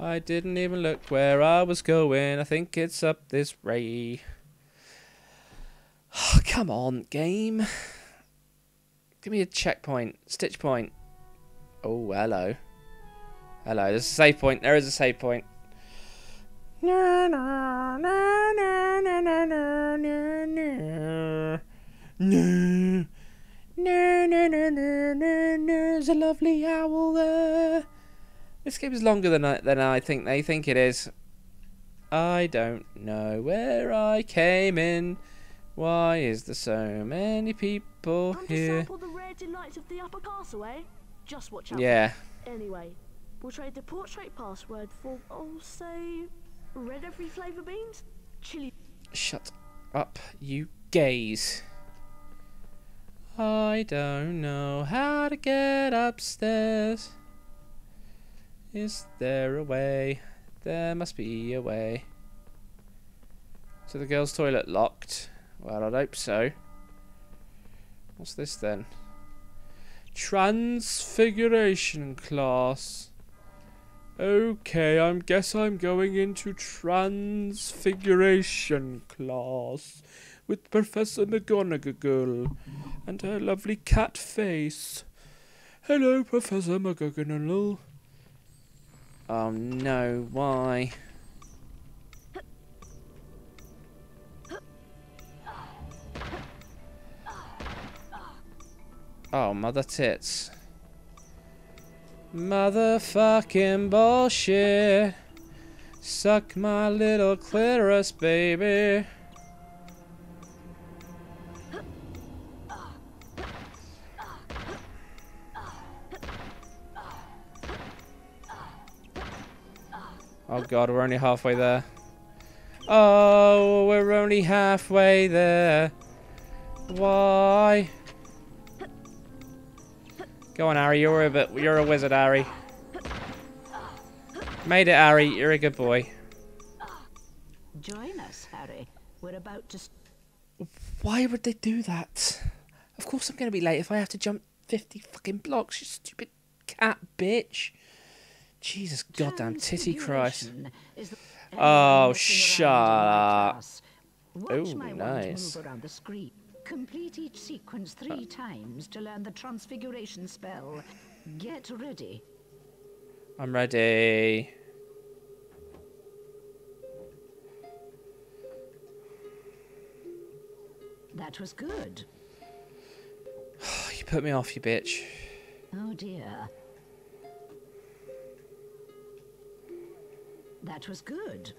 I didn't even look where I was going. I think it's up this way. Oh, come on, game. Give me a checkpoint. Stitch point. Oh, hello. Hello, there's a save point. There is a save point. No, no, no, no, no, no, no, no, no. No, no, no, no, no, no. There's a lovely owl there. This game is longer than I, than I think they think it is. I don't know where I came in. Why is there so many people Come here? To sample the rare delights of the upper castle, eh? Just watch out. Yeah. Anyway, we'll trade the portrait password for also red every flavour beans, chili. Shut up, you gays. I don't know how to get upstairs. Is there a way? There must be a way. So the girls' toilet locked. Well, I'd hope so. What's this then? Transfiguration class. Okay, I guess I'm going into Transfiguration class with Professor McGonagall and her lovely cat face. Hello, Professor McGonagall. Oh no, why? Oh, mother tits. Motherfucking bullshit. Suck my little clitoris, baby. Oh god, we're only halfway there. Oh, we're only halfway there. Why? Go on, Harry. You're a bit. You're a wizard, Harry. Made it, Harry. You're a good boy. Join us, Harry. We're about to. Why would they do that? Of course, I'm going to be late if I have to jump fifty fucking blocks. You stupid cat bitch. Jesus goddamn titty Christ. Oh, shut up. Oh, nice. Complete each sequence three times to learn the Transfiguration spell. Get ready. I'm ready. That was good. You put me off, you bitch. Oh dear. That was good.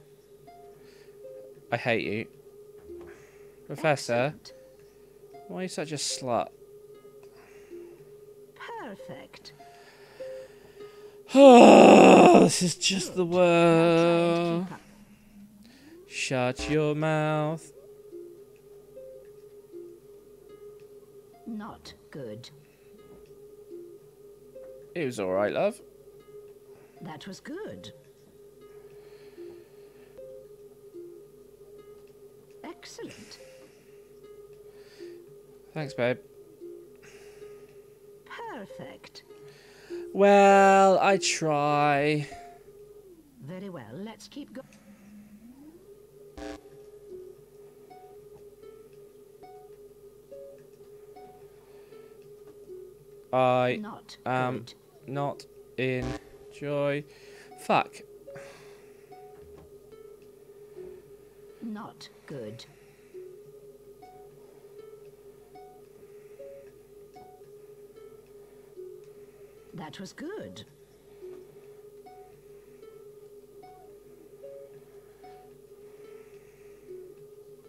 I hate you. Professor, why are you such a slut? Perfect. Oh, this is just good. The world. Shut your mouth. Not good. It was all right, love. That was good. Excellent. Thanks, babe. Perfect. Well, I try. Very well. Let's keep going. I not am good. Not in joy. Fuck. Not good. That was good.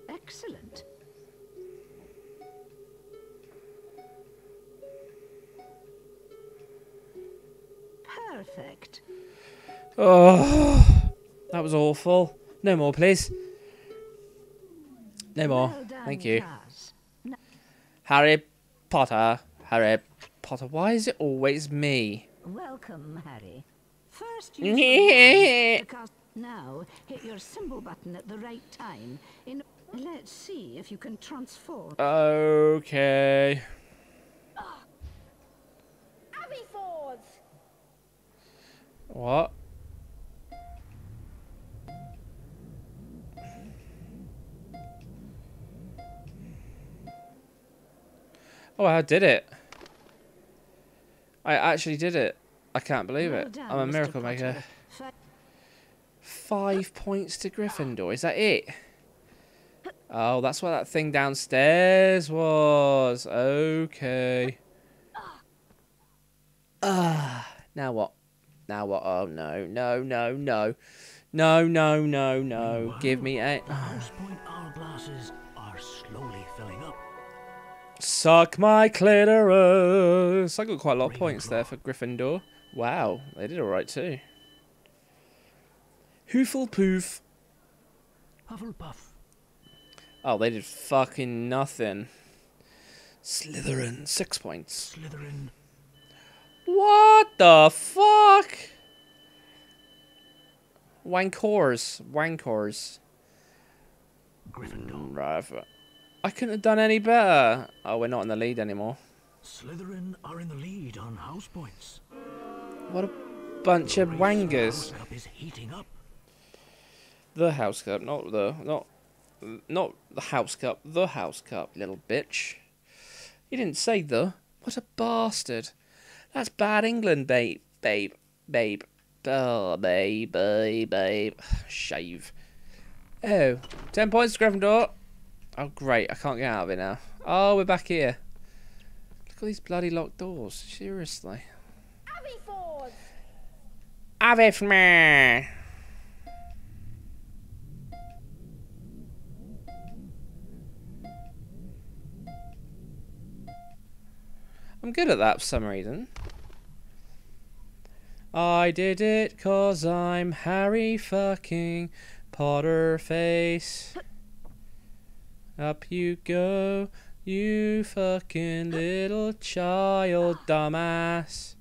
Excellent. Perfect. Oh, that was awful. No more, please. No more. Well done, thank you. No. Harry Potter. Harry Potter. Why is it always me? Welcome, Harry. First, you cast. Now hit your symbol button at the right time. In let's see if you can transform. Okay. Oh. Abbey Fords. What? Oh, I did it. I actually did it. I can't believe it. I'm a miracle maker. Five points to Gryffindor. Is that it? Oh, that's what that thing downstairs was. Okay. Ah, uh, now what? Now what? Oh, no, no, no, no. No, no, no, no. Give me a... The house point hourglasses are slowly filling up. Suck my clitoris. I got quite a lot of points there for Gryffindor. Wow, they did all right too. Hufflepuff. Hufflepuff. Oh, they did fucking nothing. Slytherin, six points. Slytherin. What the fuck? Wankors, wankors. Gryffindor. Right. I couldn't have done any better. Oh, we're not in the lead anymore. Slytherin are in the lead on house points. What a bunch of wangers. The house cup is heating up. The house cup, not the not not the house cup, the house cup, little bitch. You didn't say the. What a bastard. That's bad England, babe, babe, babe. Oh, babe, babe, babe. Shave. Oh, ten points to Gryffindor. Oh, great. I can't get out of it now. Oh, we're back here. Look at these bloody locked doors. Seriously. Aberforth. Aberforth. I'm good at that for some reason. I did it 'cause I'm Harry fucking Potter face. Up you go, you fucking little child, dumbass.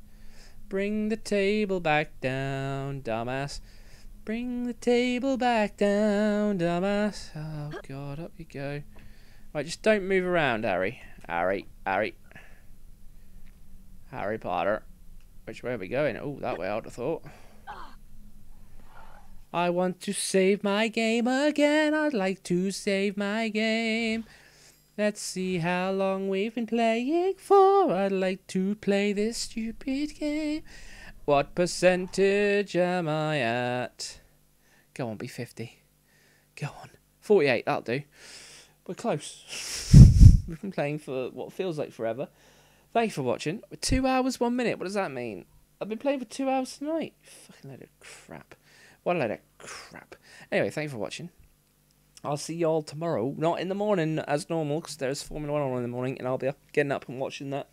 Bring the table back down, dumbass. Bring the table back down, dumbass. Oh god, up you go. Right, just don't move around, Harry. Harry, Harry. Harry Potter. Which way are we going? Oh, that way I would have thought. I want to save my game again. I'd like to save my game. Let's see how long we've been playing for. I'd like to play this stupid game. What percentage am I at? Go on, be fifty. Go on. forty-eight, that'll do. We're close. We've been playing for what feels like forever. Thank you for watching. Two hours, one minute. What does that mean? I've been playing for two hours tonight. Fucking load of crap. What a load of crap. Anyway, thank you for watching. I'll see y'all tomorrow. Not in the morning as normal, because there's Formula one on in the morning, and I'll be up, getting up and watching that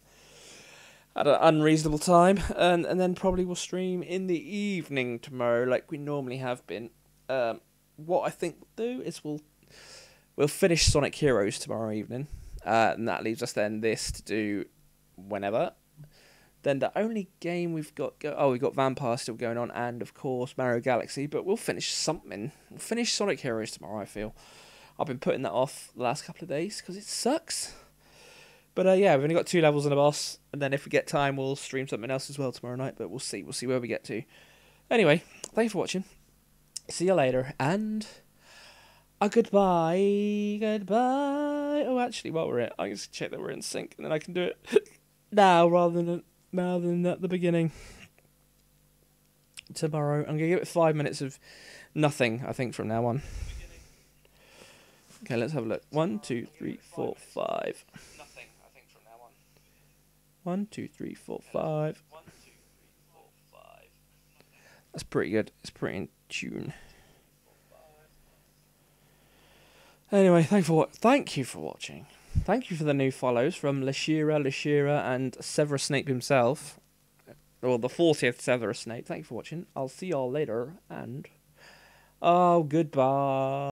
at an unreasonable time. And, and then probably we'll stream in the evening tomorrow, like we normally have been. Um, what I think we'll do is we'll, we'll finish Sonic Heroes tomorrow evening. Uh, and that leaves us then this to do... whenever. Then the only game we've got go oh we've got Vampire still going on, and of course Mario Galaxy, but we'll finish something. We'll finish Sonic Heroes tomorrow. I feel I've been putting that off the last couple of days because it sucks, but uh, yeah, we've only got two levels and a boss, and then if we get time we'll stream something else as well tomorrow night, but we'll see we'll see where we get to. Anyway, thank you for watching, see you later, and a goodbye. Goodbye. Oh, actually, while we're at it, I can just check that we're in sync, and then I can do it now rather than now than at the beginning. Tomorrow, I'm gonna give it five minutes of nothing. I think from now on. Okay, let's have a look. One, two, three, four, five. Nothing. I think from now on. One, two, three, four, five. One, two, three, four, five. That's pretty good. It's pretty in tune. Anyway, thank for thank you for watching. Thank you for the new follows from Lashira, Lashira, and Severus Snape himself, or the fortieth Severus Snape. Thank you for watching. I'll see y'all later, and oh, goodbye.